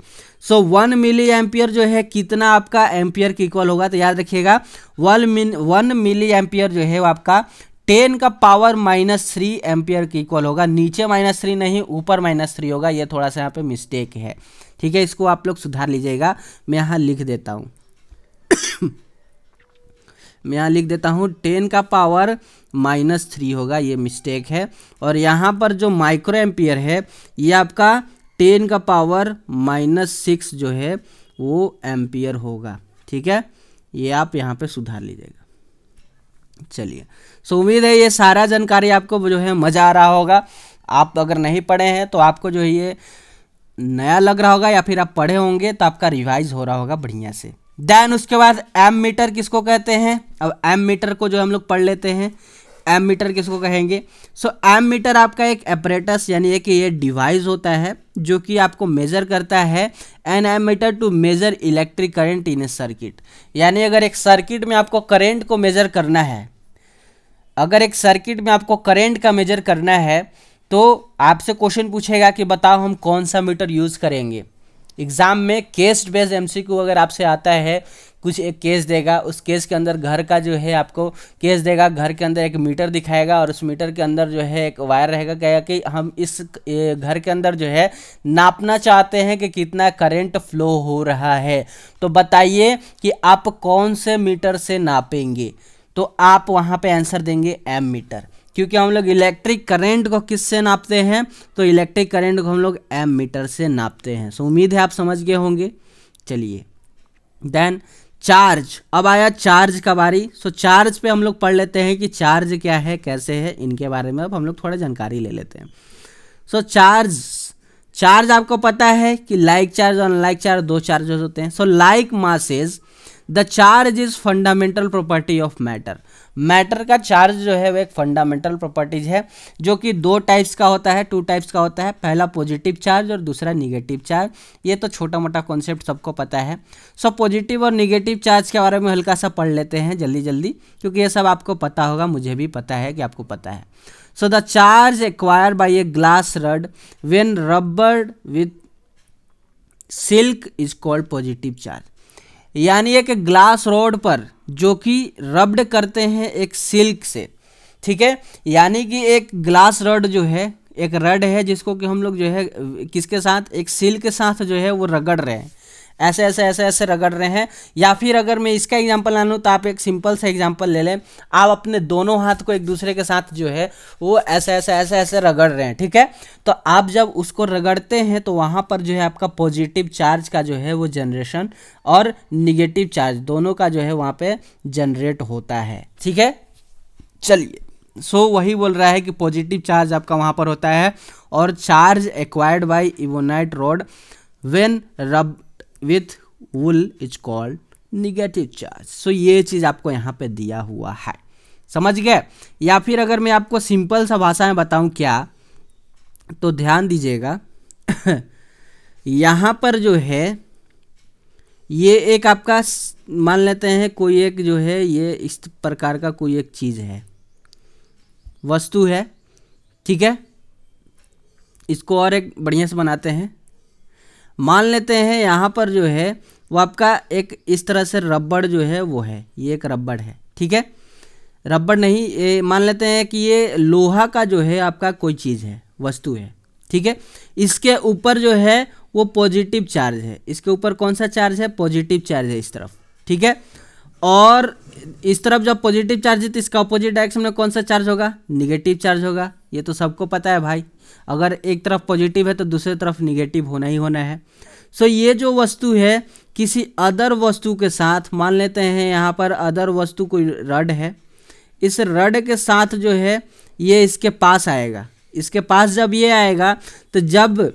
सो 1 मिली एम्पियर जो है कितना आपका एम्पियर के इक्वल होगा, तो याद रखिएगा 1 मिली एम्पियर जो है वो आपका 10⁻³ एम्पियर के इक्वल होगा। नीचे -3 नहीं, ऊपर -3 होगा। ये थोड़ा सा यहाँ पे मिस्टेक है, ठीक है, इसको आप लोग सुधार लीजिएगा। मैं यहाँ लिख देता हूँ मैं यहाँ लिख देता हूँ 10⁻³ होगा, ये मिस्टेक है। और यहाँ पर जो माइक्रो एम्पियर है ये आपका 10⁻⁻6 जो है वो एम्पियर होगा। ठीक है, ये आप यहाँ पे सुधार लीजिएगा। चलिए, सो उम्मीद है ये सारा जानकारी आपको जो है मज़ा आ रहा होगा। आप अगर नहीं पढ़े हैं तो आपको जो है ये नया लग रहा होगा, या फिर आप पढ़े होंगे तो आपका रिवाइज हो रहा होगा बढ़िया से। देन उसके बाद एम मीटर किसको कहते हैं, अब एम मीटर को जो हम लोग पढ़ लेते हैं। एम मीटर किसको कहेंगे? सो एम मीटर आपका एक एपरेटस, यानी कि ये डिवाइस होता है जो कि आपको मेजर करता है, an ammeter to measure electric current in a circuit. यानी अगर एक सर्किट में आपको करंट को मेजर करना है, अगर एक सर्किट में आपको करंट का मेजर करना है, तो आपसे क्वेश्चन पूछेगा कि बताओ हम कौन सा मीटर यूज़ करेंगे। एग्ज़ाम में केस बेस्ड एमसीक्यू अगर आपसे आता है, कुछ एक केस देगा, उस केस के अंदर घर का जो है आपको केस देगा, घर के अंदर एक मीटर दिखाएगा और उस मीटर के अंदर जो है एक वायर रहेगा, कहेगा कि हम इस घर के अंदर जो है नापना चाहते हैं कि कितना करंट फ्लो हो रहा है, तो बताइए कि आप कौन से मीटर से नापेंगे। तो आप वहाँ पे आंसर देंगे एम मीटर, क्योंकि हम लोग इलेक्ट्रिक करंट को किससे नापते हैं, तो इलेक्ट्रिक करंट को हम लोग एम मीटर से नापते हैं। सो उम्मीद है आप समझ गए होंगे। चलिए, देन चार्ज, अब आया चार्ज का बारी। सो चार्ज पे हम लोग पढ़ लेते हैं कि चार्ज क्या है, कैसे है, इनके बारे में अब हम लोग थोड़ा जानकारी ले लेते हैं। सो चार्ज आपको पता है कि लाइक चार्ज और अनलाइक चार्ज, दो चार्जेस होते हैं। So like masses the charge is fundamental property of matter. Matter का चार्ज जो है वह एक फंडामेंटल प्रॉपर्टीज है जो कि दो टाइप्स का होता है, टू टाइप्स का होता है, पहला पॉजिटिव चार्ज और दूसरा निगेटिव चार्ज। ये तो छोटा मोटा कॉन्सेप्ट सबको पता है। सो पॉजिटिव और निगेटिव चार्ज के बारे में हल्का सा पढ़ लेते हैं जल्दी जल्दी, क्योंकि ये सब आपको पता होगा, मुझे भी पता है कि आपको पता है। So the charge acquired by a glass rod when rubbed with silk is called positive charge. यानी एक ग्लास रॉड पर जो कि रब्ड करते हैं एक सिल्क से, ठीक है, यानी कि एक ग्लास रॉड जो है एक रड है जिसको कि हम लोग जो है किसके साथ, एक सिल्क के साथ जो है वो रगड़ रहे हैं, ऐसे ऐसे ऐसे ऐसे रगड़ रहे हैं। या फिर अगर मैं इसका एग्जांपल ला लूँ तो आप एक सिंपल सा एग्जांपल ले लें, आप अपने दोनों हाथ को एक दूसरे के साथ जो है वो ऐसे ऐसे ऐसे ऐसे रगड़ रहे हैं, ठीक है। तो आप जब उसको रगड़ते हैं तो वहाँ पर जो है आपका पॉजिटिव चार्ज का जो है वो जनरेशन और निगेटिव चार्ज दोनों का जो है वहाँ पर जनरेट होता है, ठीक है। चलिए, सो वही बोल रहा है कि पॉजिटिव चार्ज आपका वहाँ पर होता है। और charge acquired by ebonite rod when rub with wool is called negative charge. So ये चीज़ आपको यहाँ पे दिया हुआ है, समझ गए। या फिर अगर मैं आपको सिंपल सा भाषा में बताऊँ क्या, तो ध्यान दीजिएगा यहाँ पर जो है ये एक आपका मान लेते हैं कोई एक जो है ये इस प्रकार का कोई एक चीज़ है, वस्तु है, ठीक है। इसको और एक बढ़िया से बनाते हैं। मान लेते हैं यहाँ पर जो है वो आपका एक इस तरह से रबड़ जो है वो है, ये एक रबड़ है, ठीक है। रबड़ नहीं, ये मान लेते हैं कि ये लोहा का जो है आपका कोई चीज़ है, वस्तु है, ठीक है। इसके ऊपर जो है वो पॉजिटिव चार्ज है, इसके ऊपर कौन सा चार्ज है, पॉजिटिव चार्ज है इस तरफ, ठीक है। और इस तरफ जब पॉजिटिव चार्ज है तो इसका अपोजिट डायरेक्शन में कौन सा चार्ज होगा, निगेटिव चार्ज होगा। ये तो सबको पता है भाई, अगर एक तरफ पॉजिटिव है तो दूसरी तरफ निगेटिव होना ही होना है। सो ये जो वस्तु है किसी अदर वस्तु के साथ, मान लेते हैं यहाँ पर अदर वस्तु कोई रड है, इस रड के साथ जो है ये इसके पास आएगा। इसके पास जब ये आएगा तो जब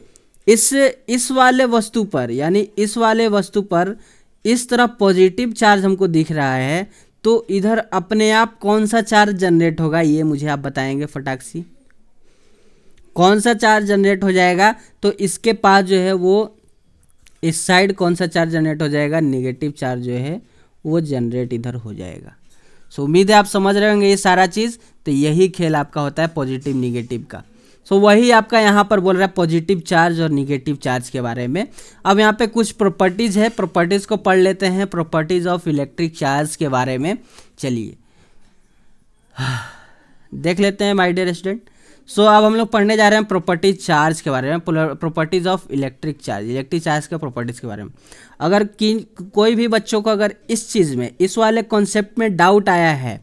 इस वाले वस्तु पर, यानी इस वाले वस्तु पर इस तरफ पॉजिटिव चार्ज हमको दिख रहा है तो इधर अपने आप कौन सा चार्ज जनरेट होगा, ये मुझे आप बताएंगे फटाक से कौन सा चार्ज जनरेट हो जाएगा। तो इसके पास जो है वो इस साइड कौन सा चार्ज जनरेट हो जाएगा, नेगेटिव चार्ज जो है वो जनरेट इधर हो जाएगा। सो उम्मीद है आप समझ रहे होंगे ये सारा चीज़। तो यही खेल आपका होता है पॉजिटिव निगेटिव का। सो वही आपका यहाँ पर बोल रहा है पॉजिटिव चार्ज और निगेटिव चार्ज के बारे में। अब यहाँ पे कुछ प्रॉपर्टीज़ है, प्रॉपर्टीज़ को पढ़ लेते हैं, प्रॉपर्टीज़ ऑफ इलेक्ट्रिक चार्ज के बारे में। चलिए देख लेते हैं माय डियर स्टूडेंट। सो अब हम लोग पढ़ने जा रहे हैं प्रॉपर्टीज चार्ज के बारे में, properties of electric charge, electric charge के प्रॉपर्टीज़ के बारे में। अगर कोई भी बच्चों को अगर इस चीज़ में, इस वाले कॉन्सेप्ट में डाउट आया है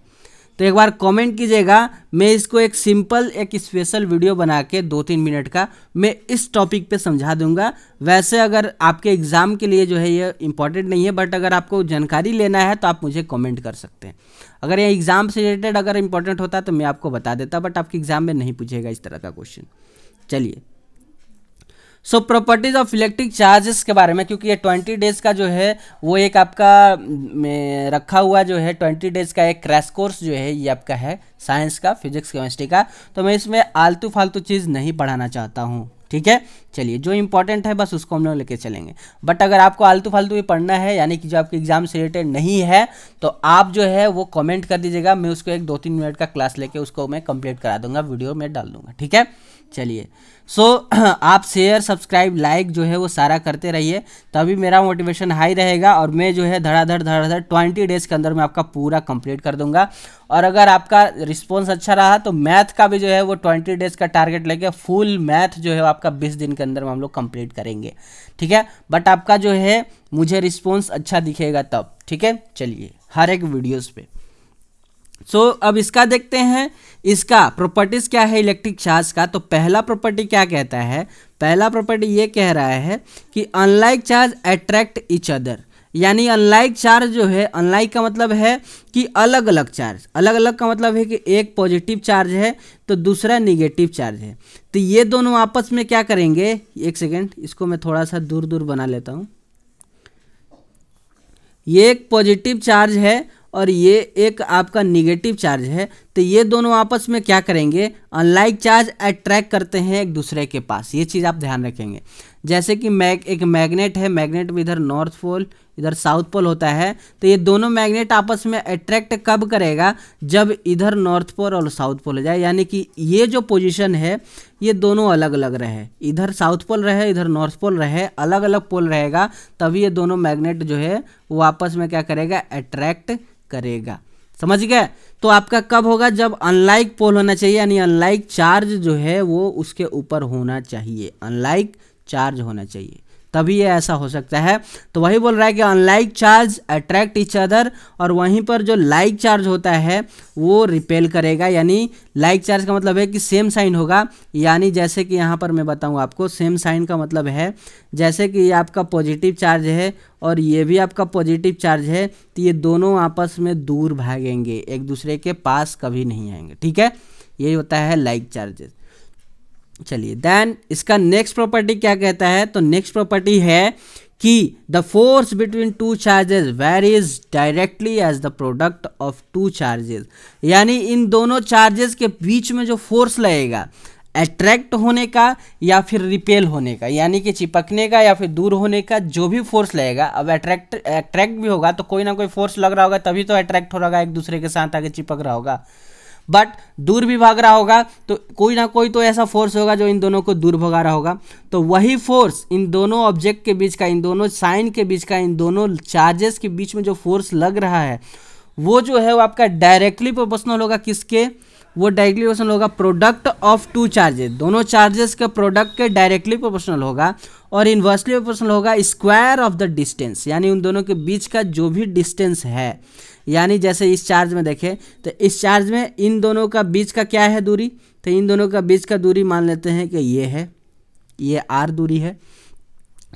तो एक बार कमेंट कीजिएगा। मैं इसको एक सिंपल एक स्पेशल वीडियो बना के 2-3 मिनट का मैं इस टॉपिक पे समझा दूंगा। वैसे अगर आपके एग्ज़ाम के लिए जो है ये इम्पॉर्टेंट नहीं है, बट अगर आपको जानकारी लेना है तो आप मुझे कमेंट कर सकते हैं। अगर ये एग्ज़ाम से रिलेटेड अगर इम्पॉर्टेंट होता तो मैं आपको बता देता, बट आपके एग्ज़ाम में नहीं पूछेगा इस तरह का क्वेश्चन। चलिए, so properties of electric charges के बारे में, क्योंकि ये 20 डेज़ का जो है वो एक आपका रखा हुआ जो है 20 डेज़ का एक क्रैश कोर्स जो है ये आपका है साइंस का, फिजिक्स केमिस्ट्री का। तो मैं इसमें आलतू फालतू चीज़ नहीं पढ़ाना चाहता हूँ, ठीक है। चलिए, जो इंपॉर्टेंट है बस उसको हम लोग लेके चलेंगे, बट अगर आपको आलतू फालतू भी पढ़ना है, यानी कि जो आपके एग्जाम से रिलेटेड नहीं है, तो आप जो है वो कमेंट कर दीजिएगा। मैं उसको एक 2-3 मिनट का क्लास लेके उसको मैं कंप्लीट करा दूंगा, वीडियो में डाल दूंगा, ठीक है। चलिए, सो आप शेयर सब्सक्राइब लाइक जो है वो सारा करते रहिए, तभी मेरा मोटिवेशन हाई रहेगा और मैं जो है धड़ाधड़ 20 डेज़ के अंदर मैं आपका पूरा कंप्लीट कर दूंगा। और अगर आपका रिस्पॉन्स अच्छा रहा तो मैथ का भी जो है वो 20 डेज़ का टारगेट लेके फुल मैथ जो है आपका 20 दिन के अंदर हम लोग कंप्लीट करेंगे, ठीक है। बट आपका जो है मुझे रिस्पॉन्स अच्छा दिखेगा तब, ठीक है। चलिए, हर एक वीडियोज़ पे। सो अब इसका देखते हैं, इसका प्रॉपर्टीज़ क्या है इलेक्ट्रिक चार्ज का। तो पहला प्रॉपर्टी क्या कहता है, पहला प्रॉपर्टी ये कह रहा है कि unlike charge attract each other. यानी अनलाइक चार्ज जो है, अनलाइक का मतलब है कि अलग अलग चार्ज, अलग अलग का मतलब है कि एक पॉजिटिव चार्ज है तो दूसरा निगेटिव चार्ज है, तो ये दोनों आपस में क्या करेंगे, एक सेकेंड इसको मैं थोड़ा सा दूर दूर बना लेता हूँ। ये एक पॉजिटिव चार्ज है और ये एक आपका निगेटिव चार्ज है, तो ये दोनों आपस में क्या करेंगे, अनलाइक चार्ज अट्रैक्ट करते हैं एक दूसरे के पास। ये चीज़ आप ध्यान रखेंगे। जैसे कि एक मैग्नेट है, मैग्नेट में इधर नॉर्थ पोल इधर साउथ पोल होता है, तो ये दोनों मैग्नेट आपस में अट्रैक्ट कब करेगा, जब इधर नॉर्थ पोल और साउथ पोल हो जाए, यानी कि ये जो पोजीशन है ये दोनों अलग अलग रहे, इधर साउथ पोल रहे इधर नॉर्थ पोल रहे, अलग अलग पोल रहेगा, तभी ये दोनों मैग्नेट जो है वो आपस में क्या करेगा, अट्रैक्ट करेगा। समझ गए? तो आपका कब होगा, जब अनलाइक पोल होना चाहिए, यानी अनलाइक चार्ज जो है वो उसके ऊपर होना चाहिए, अनलाइक चार्ज होना चाहिए, तभी ये ऐसा हो सकता है। तो वही बोल रहा है कि unlike charge attract each other, और वहीं पर जो लाइक चार्ज होता है वो रिपेल करेगा, यानी लाइक चार्ज का मतलब है कि सेम साइन होगा, यानी जैसे कि यहाँ पर मैं बताऊँ आपको, सेम साइन का मतलब है जैसे कि ये आपका पॉजिटिव चार्ज है और ये भी आपका पॉजिटिव चार्ज है, तो ये दोनों आपस में दूर भागेंगे, एक दूसरे के पास कभी नहीं आएंगे। ठीक है, यही होता है लाइक चार्जेस। चलिए देन इसका नेक्स्ट प्रॉपर्टी क्या कहता है, तो नेक्स्ट प्रॉपर्टी है कि the force between two charges varies directly as the product of two charges, यानी इन दोनों चार्जेस के बीच में जो फोर्स लगेगा, अट्रैक्ट होने का या फिर रिपेल होने का, यानी कि चिपकने का या फिर दूर होने का, जो भी फोर्स लगेगा, अब अट्रैक्ट भी होगा तो कोई ना कोई फोर्स लग रहा होगा तभी तो अट्रैक्ट हो रहा होगा, एक दूसरे के साथ आगे चिपक रहा होगा, बट दूर भी भाग रहा होगा तो कोई ना कोई तो ऐसा फोर्स होगा जो इन दोनों को दूर भगा रहा होगा। तो वही फोर्स इन दोनों ऑब्जेक्ट के बीच का, इन दोनों साइन के बीच का, इन दोनों चार्जेस के बीच में जो फोर्स लग रहा है वो जो है वो आपका डायरेक्टली प्रोपोर्शनल होगा, किसके, वो डायरेक्टली प्रोपोर्शनल होगा प्रोडक्ट ऑफ टू चार्जेस, दोनों चार्जेस के प्रोडक्ट के डायरेक्टली प्रोपोर्शनल होगा, और इन्वर्सली प्रोपोर्शनल होगा स्क्वायर ऑफ द डिस्टेंस, यानी उन दोनों के बीच का जो भी डिस्टेंस है, यानी जैसे इस चार्ज में देखें तो इस चार्ज में इन दोनों का बीच का क्या है दूरी, तो इन दोनों का बीच का दूरी मान लेते हैं कि ये है, ये आर दूरी है,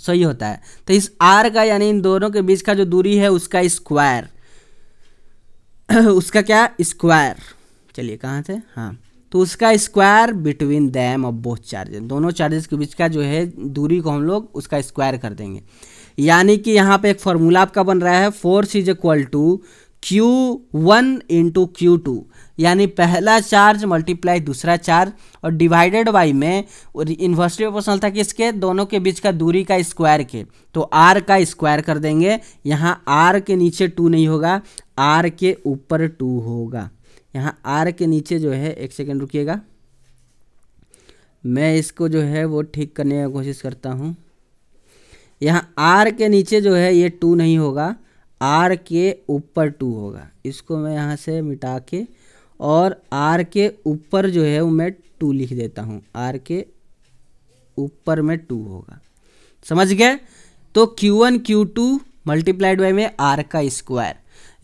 सही होता है, तो इस आर का यानी इन दोनों के बीच का जो दूरी है उसका स्क्वायर, उसका क्या, स्क्वायर, चलिए कहाँ थे, हाँ, तो उसका square between them of both charges, दोनों चार्जेस के बीच का जो है दूरी को हम लोग उसका स्क्वायर कर देंगे, यानी कि यहाँ पे एक फार्मूला आपका बन रहा है, force is equal to Q1 into Q2, यानी पहला चार्ज मल्टीप्लाई दूसरा चार्ज, और डिवाइडेड बाई में इन्वर्सली प्रोपोर्शनल था किसके, दोनों के बीच का दूरी का स्क्वायर के, तो R का स्क्वायर कर देंगे, यहाँ R के नीचे 2 नहीं होगा, R के ऊपर 2 होगा, यहाँ R के नीचे जो है, एक सेकेंड रुकिएगा, मैं इसको जो है वो ठीक करने की कोशिश करता हूँ, यहाँ R के नीचे जो है ये 2 नहीं होगा, R के ऊपर 2 होगा, इसको मैं यहाँ से मिटा के और R के ऊपर जो है वो मैं 2 लिख देता हूँ, R के ऊपर में 2 होगा। समझ गए? तो Q1 Q2 मल्टीप्लाइड बाई में R का स्क्वायर,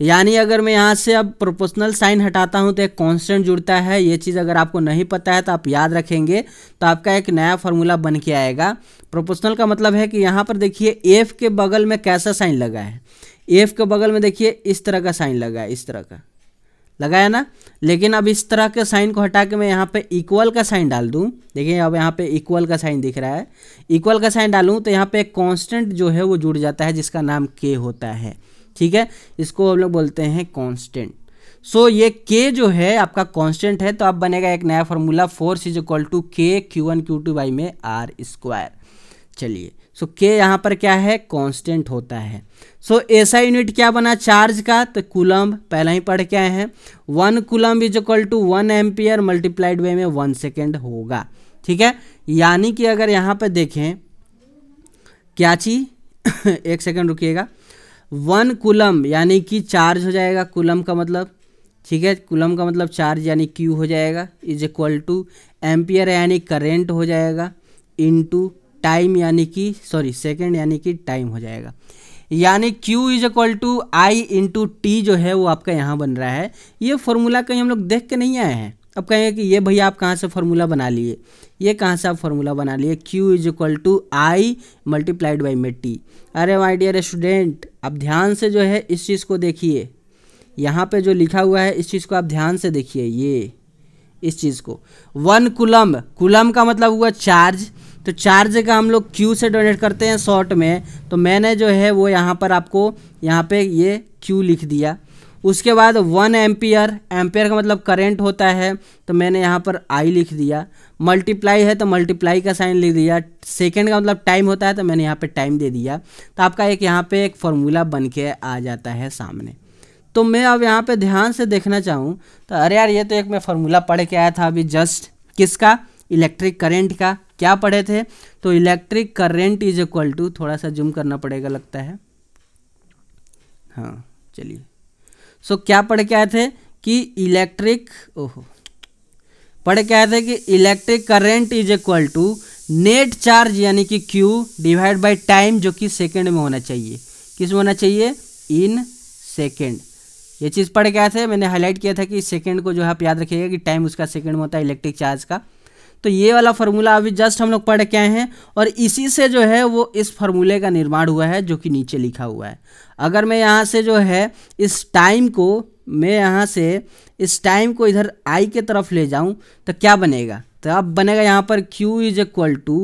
यानी अगर मैं यहाँ से अब प्रोपोर्शनल साइन हटाता हूँ तो एक कांस्टेंट जुड़ता है, ये चीज़ अगर आपको नहीं पता है तो आप याद रखेंगे तो आपका एक नया फार्मूला बन के आएगा। प्रोपोर्शनल का मतलब है कि यहाँ पर देखिए एफ के बगल में कैसा साइन लगा है, एफ के बगल में देखिए इस तरह का साइन लगा है, इस तरह का लगाया ना, लेकिन अब इस तरह के साइन को हटा के मैं यहाँ पे इक्वल का साइन डाल दूँ, देखिए अब यहाँ पे इक्वल का साइन दिख रहा है, इक्वल का साइन डालूँ तो यहाँ पे एक कांस्टेंट जो है वो जुड़ जाता है जिसका नाम के होता है, ठीक है, इसको हम लोग बोलते हैं कांस्टेंट। सो ये के जो है आपका कांस्टेंट है, तो अब बनेगा एक नया formula, force is equal to K Q1 Q2 by में आर स्क्वायर। चलिए सो के यहाँ पर क्या है, कांस्टेंट होता है। सो ऐसा यूनिट क्या बना चार्ज का, तो कूलम्ब, पहला ही पढ़ के आए हैं, 1 coulomb is equal to 1 ampere multiplied by में 1 सेकेंड होगा, ठीक है, यानी कि अगर यहाँ पर देखें क्या चीज एक सेकेंड रुकिएगा, 1 कूलम्ब यानी कि चार्ज हो जाएगा, कूलम्ब का मतलब, ठीक है, कूलम्ब का मतलब चार्ज यानी क्यू हो जाएगा, इज इक्वल टू एम्पियर यानी करेंट हो जाएगा, इंटू टाइम यानी कि सेकेंड यानी कि टाइम हो जाएगा, यानी Q is equal to I into T जो है वो आपका यहाँ बन रहा है। ये फॉर्मूला कहीं हम लोग देख के नहीं आए हैं, अब कहेंगे कि ये भैया आप कहाँ से फार्मूला बना लिए, ये कहाँ से आप फार्मूला बना लिए, Q is equal to I multiplied by में टी। अरे माय डियर स्टूडेंट, आप ध्यान से जो है इस चीज़ को देखिए, यहाँ पे जो लिखा हुआ है इस चीज़ को आप ध्यान से देखिए, ये इस चीज़ को 1 कूलम्ब, कूलम्ब का मतलब हुआ चार्ज, तो चार्ज का हम लोग क्यू से डोनेट करते हैं शॉर्ट में। तो मैंने जो है वो यहाँ पर आपको यहाँ पे ये क्यू लिख दिया। उसके बाद 1 एम्पियर, एम्पियर का मतलब करंट होता है, तो मैंने यहाँ पर आई लिख दिया। मल्टीप्लाई है तो मल्टीप्लाई का साइन लिख दिया। सेकंड का मतलब टाइम होता है, तो मैंने यहाँ पे टाइम दे दिया। तो आपका एक यहाँ पे एक फॉर्मूला बन के आ जाता है सामने। तो मैं अब यहाँ पे ध्यान से देखना चाहूँ तो अरे यार ये तो एक मैं फॉर्मूला पढ़ के आया था अभी जस्ट, किसका? इलेक्ट्रिक करेंट का। क्या पढ़े थे? तो electric current is equal to, थोड़ा सा जूम करना पड़ेगा लगता है, हाँ चलिए। सो क्या पढ़ के आए थे कि इलेक्ट्रिक, ओहो, पढ़ के आए थे कि electric current is equal to net charge यानी कि Q डिवाइड बाय टाइम, जो कि सेकेंड में होना चाहिए। किस में होना चाहिए? In second. ये चीज़ पढ़ के आए थे, मैंने हाईलाइट किया था कि सेकेंड को जो है आप याद रखिएगा कि टाइम उसका सेकेंड में होता है इलेक्ट्रिक चार्ज का। तो ये वाला फार्मूला अभी जस्ट हम लोग पढ़ के आए हैं और इसी से जो है वो इस फार्मूले का निर्माण हुआ है जो कि नीचे लिखा हुआ है। अगर मैं यहाँ से जो है इस टाइम को, मैं यहाँ से इस टाइम को इधर आई के तरफ ले जाऊँ तो क्या बनेगा? तो अब बनेगा यहाँ पर Q is equal to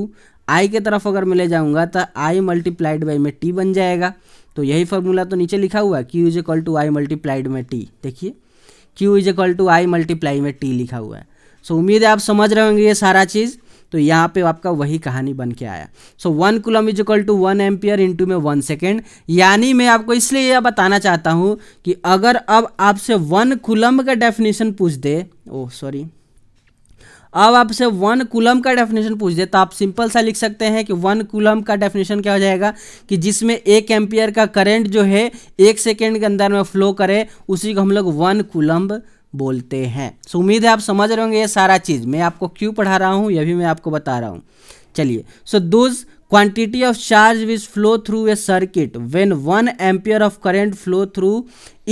I के तरफ अगर मैं ले जाऊँगा तो आई मल्टीप्लाइड बाई में टी बन जाएगा। तो यही फार्मूला तो नीचे लिखा हुआ है, Q is equal to I multiplied में टी। देखिए Q is equal to I multiply में टी लिखा हुआ है। सो उम्मीद है आप समझ रहे होंगे ये सारा चीज़। तो यहाँ पे आपका वही कहानी बन के आया। So 1 coulomb is equal to 1 ampere into में 1 सेकेंड। यानी मैं आपको इसलिए यह बताना चाहता हूँ कि अगर अब आपसे 1 कूलम का डेफिनेशन पूछ दे, ओह सॉरी, अब आपसे 1 कूलम का डेफिनेशन पूछ दे तो आप सिंपल सा लिख सकते हैं कि 1 कूलम का डेफिनेशन क्या हो जाएगा कि जिसमें 1 एम्पियर का करंट जो है 1 सेकेंड के अंदर में फ्लो करे, उसी को हम लोग 1 कूलम बोलते हैं। सो उम्मीद है आप समझ रहे होंगे ये सारा चीज़। मैं आपको क्यों पढ़ा रहा हूँ यह भी मैं आपको बता रहा हूँ। चलिए, so those quantity of charge which flow through a circuit when 1 ampere of current flow through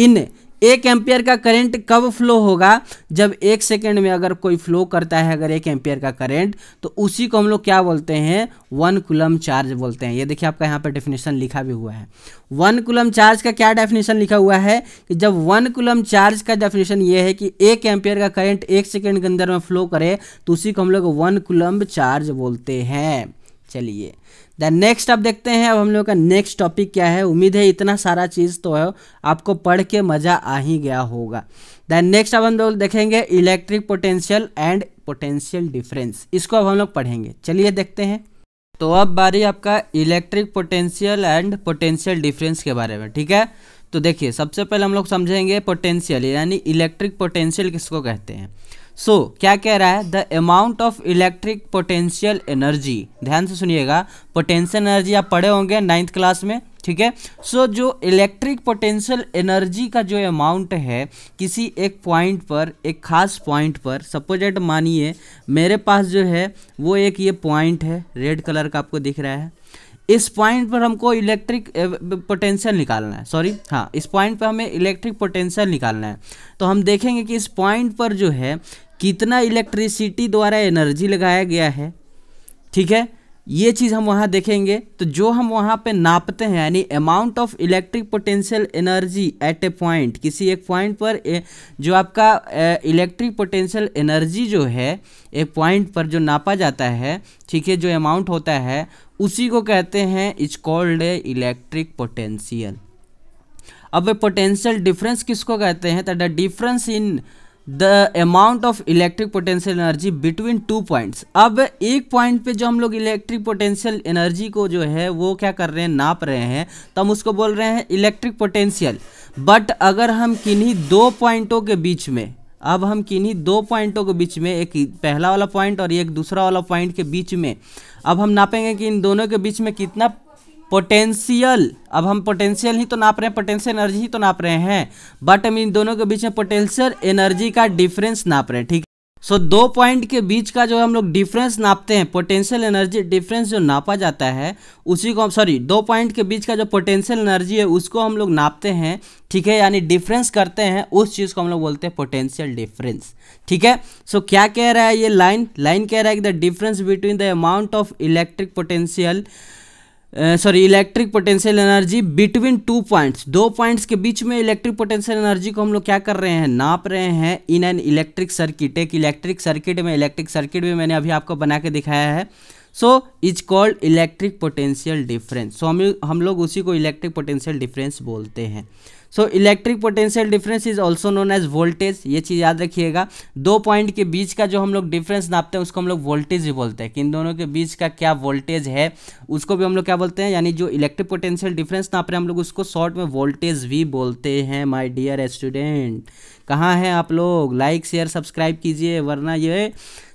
in, 1 ampere का करंट कब फ्लो होगा? जब 1 सेकेंड में अगर कोई फ्लो करता है अगर 1 एम्पियर का करंट, तो उसी को हम लोग क्या बोलते हैं? 1 कूलम चार्ज बोलते हैं। ये देखिए आपका यहाँ पर डेफिनेशन लिखा भी हुआ है। 1 कूलम चार्ज का क्या डेफिनेशन लिखा हुआ है कि जब 1 कूलम चार्ज का डेफिनेशन ये है कि 1 एम्पियर का करंट 1 सेकेंड के अंदर में फ्लो करे, तो उसी को हम लोग 1 कूलम चार्ज बोलते हैं। चलिए द नेक्स्ट अब देखते हैं, अब हम लोग का नेक्स्ट टॉपिक क्या है। उम्मीद है इतना सारा चीज़ तो है आपको पढ़ के मज़ा आ ही गया होगा। द नेक्स्ट अब हम लोग देखेंगे electric potential and potential difference, इसको अब हम लोग पढ़ेंगे। चलिए देखते हैं। तो अब बारी आपका electric potential and potential difference के बारे में, ठीक है। तो देखिए सबसे पहले हम लोग समझेंगे पोटेंशियल यानी इलेक्ट्रिक पोटेंशियल किसको कहते हैं। सो क्या कह रहा है? The amount of electric potential energy, ध्यान से सुनिएगा, पोटेंशियल एनर्जी आप पढ़े होंगे 9th क्लास में, ठीक है। सो जो इलेक्ट्रिक पोटेंशियल एनर्जी का जो अमाउंट है किसी एक पॉइंट पर, एक खास पॉइंट पर, सपोजेट मानिए मेरे पास जो है वो एक ये पॉइंट है, रेड कलर का आपको दिख रहा है, इस पॉइंट पर हमको इलेक्ट्रिक पोटेंशियल निकालना है, सॉरी हाँ, इस पॉइंट पर हमें इलेक्ट्रिक पोटेंशियल निकालना है। तो हम देखेंगे कि इस पॉइंट पर जो है कितना इलेक्ट्रिसिटी द्वारा एनर्जी लगाया गया है, ठीक है, ये चीज़ हम वहाँ देखेंगे। तो जो हम वहाँ पे नापते हैं यानी amount of electric potential energy at a point, किसी एक पॉइंट पर जो आपका इलेक्ट्रिक पोटेंशियल एनर्जी जो है एक पॉइंट पर जो नापा जाता है, ठीक है, जो अमाउंट होता है उसी को कहते हैं it's called a electric potential. अब पोटेंशियल डिफरेंस किसको कहते हैं? तो the difference in the amount of electric potential energy between two points. अब एक पॉइंट पे जो हम लोग इलेक्ट्रिक पोटेंशियल एनर्जी को जो है वो क्या कर रहे हैं, नाप रहे हैं, तो हम उसको बोल रहे हैं इलेक्ट्रिक पोटेंशियल। बट अगर हम किन्हीं दो पॉइंटों के बीच में, अब हम किन्हीं दो पॉइंटों के बीच में, एक पहला वाला पॉइंट और एक दूसरा वाला पॉइंट के बीच में, अब हम नापेंगे कि इन दोनों के बीच में कितना पोटेंशियल, अब हम पोटेंशियल ही तो नाप रहे हैं, पोटेंशियल एनर्जी ही तो नाप रहे हैं, बट हम इन दोनों के बीच में पोटेंशियल एनर्जी का डिफरेंस नाप रहे हैं, ठीक है। सो दो पॉइंट के बीच का जो हम लोग डिफरेंस नापते हैं, पोटेंशियल एनर्जी डिफरेंस जो नापा जाता है उसी को, सॉरी, दो पॉइंट के बीच का जो पोटेंशियल एनर्जी है उसको हम लोग नापते हैं, ठीक है, यानी डिफरेंस करते हैं, उस चीज़ को हम लोग बोलते हैं पोटेंशियल डिफरेंस, ठीक है। सो क्या कह रहा है ये लाइन? लाइन कह रहा है कि the difference between the amount of electric potential, sorry, electric potential energy between two points, दो पॉइंट्स के बीच में इलेक्ट्रिक पोटेंशियल एनर्जी को हम लोग क्या कर रहे हैं, नाप रहे हैं, इन एन इलेक्ट्रिक सर्किट, एक इलेक्ट्रिक सर्किट में। इलेक्ट्रिक सर्किट भी मैंने अभी आपको बना के दिखाया है। So is called electric potential difference. So हम लोग उसी को इलेक्ट्रिक पोटेंशियल डिफरेंस बोलते हैं। So electric potential difference is also known as voltage. ये चीज़ याद रखिएगा, दो पॉइंट के बीच का जो हम लोग डिफरेंस नापते हैं उसको हम लोग वोल्टेज ही बोलते हैं कि इन दोनों के बीच का क्या वोल्टेज है उसको भी हम लोग क्या बोलते हैं, यानी जो इलेक्ट्रिक पोटेंशियल डिफरेंस नाप रहे हैं हम लोग उसको शॉर्ट में वोल्टेज भी बोलते हैं। माय डियर स्टूडेंट, कहाँ हैं आप लोग? लाइक शेयर सब्सक्राइब कीजिए वरना ये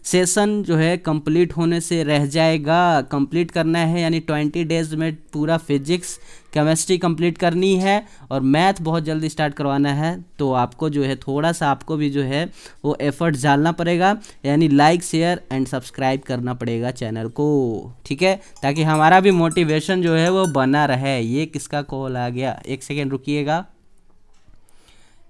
सेशन जो है कंप्लीट होने से रह जाएगा। कंप्लीट करना है यानी 20 डेज में पूरा फिजिक्स केमिस्ट्री कंप्लीट करनी है और मैथ बहुत जल्दी स्टार्ट करवाना है। तो आपको जो है थोड़ा सा आपको भी जो है वो एफर्ट डालना पड़ेगा, यानी लाइक शेयर एंड सब्सक्राइब करना पड़ेगा चैनल को, ठीक है, ताकि हमारा भी मोटिवेशन जो है वो बना रहे। ये किसका कॉल आ गया? एक सेकेंड रुकिएगा,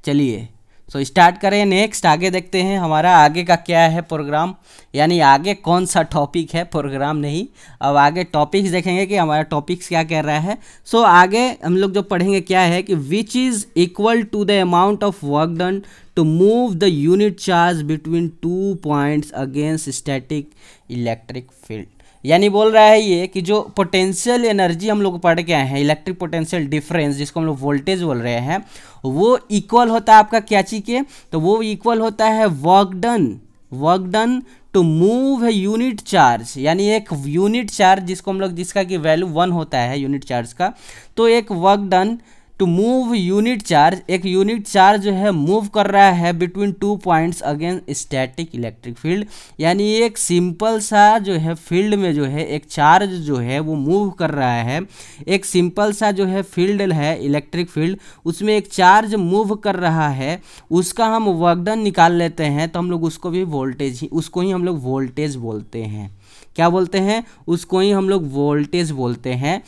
चलिए सो स्टार्ट करें। नेक्स्ट आगे देखते हैं हमारा आगे का क्या है प्रोग्राम, यानी आगे कौन सा टॉपिक है, प्रोग्राम नहीं, अब आगे टॉपिक्स देखेंगे कि हमारा टॉपिक्स क्या कह रहा है। सो आगे हम लोग जो पढ़ेंगे क्या है कि which is equal to the amount of work done to move the unit charge between two points against static electric field. यानी बोल रहा है ये कि जो पोटेंशियल एनर्जी हम लोग पढ़ के आए हैं, इलेक्ट्रिक पोटेंशियल डिफरेंस जिसको हम लोग वोल्टेज बोल रहे हैं, वो इक्वल होता है आपका क्या चीज़ के, तो वो इक्वल होता है वर्क डन टू मूव है यूनिट चार्ज, यानी एक यूनिट चार्ज जिसको हम लोग जिसका कि वैल्यू 1 होता है यूनिट चार्ज का, तो एक work done to move unit charge, एक यूनिट चार्ज जो है मूव कर रहा है between two points against static electric field, यानी एक सिंपल सा जो है फील्ड में जो है एक चार्ज जो है वो मूव कर रहा है, एक सिंपल सा जो है फील्ड है इलेक्ट्रिक फील्ड, उसमें एक चार्ज मूव कर रहा है, उसका हम वर्क डन निकाल लेते हैं तो हम लोग उसको भी वोल्टेज ही, उसको ही हम लोग वोल्टेज बोलते हैं। क्या बोलते हैं? उसको ही हम लोग वोल्टेज बोलते हैं।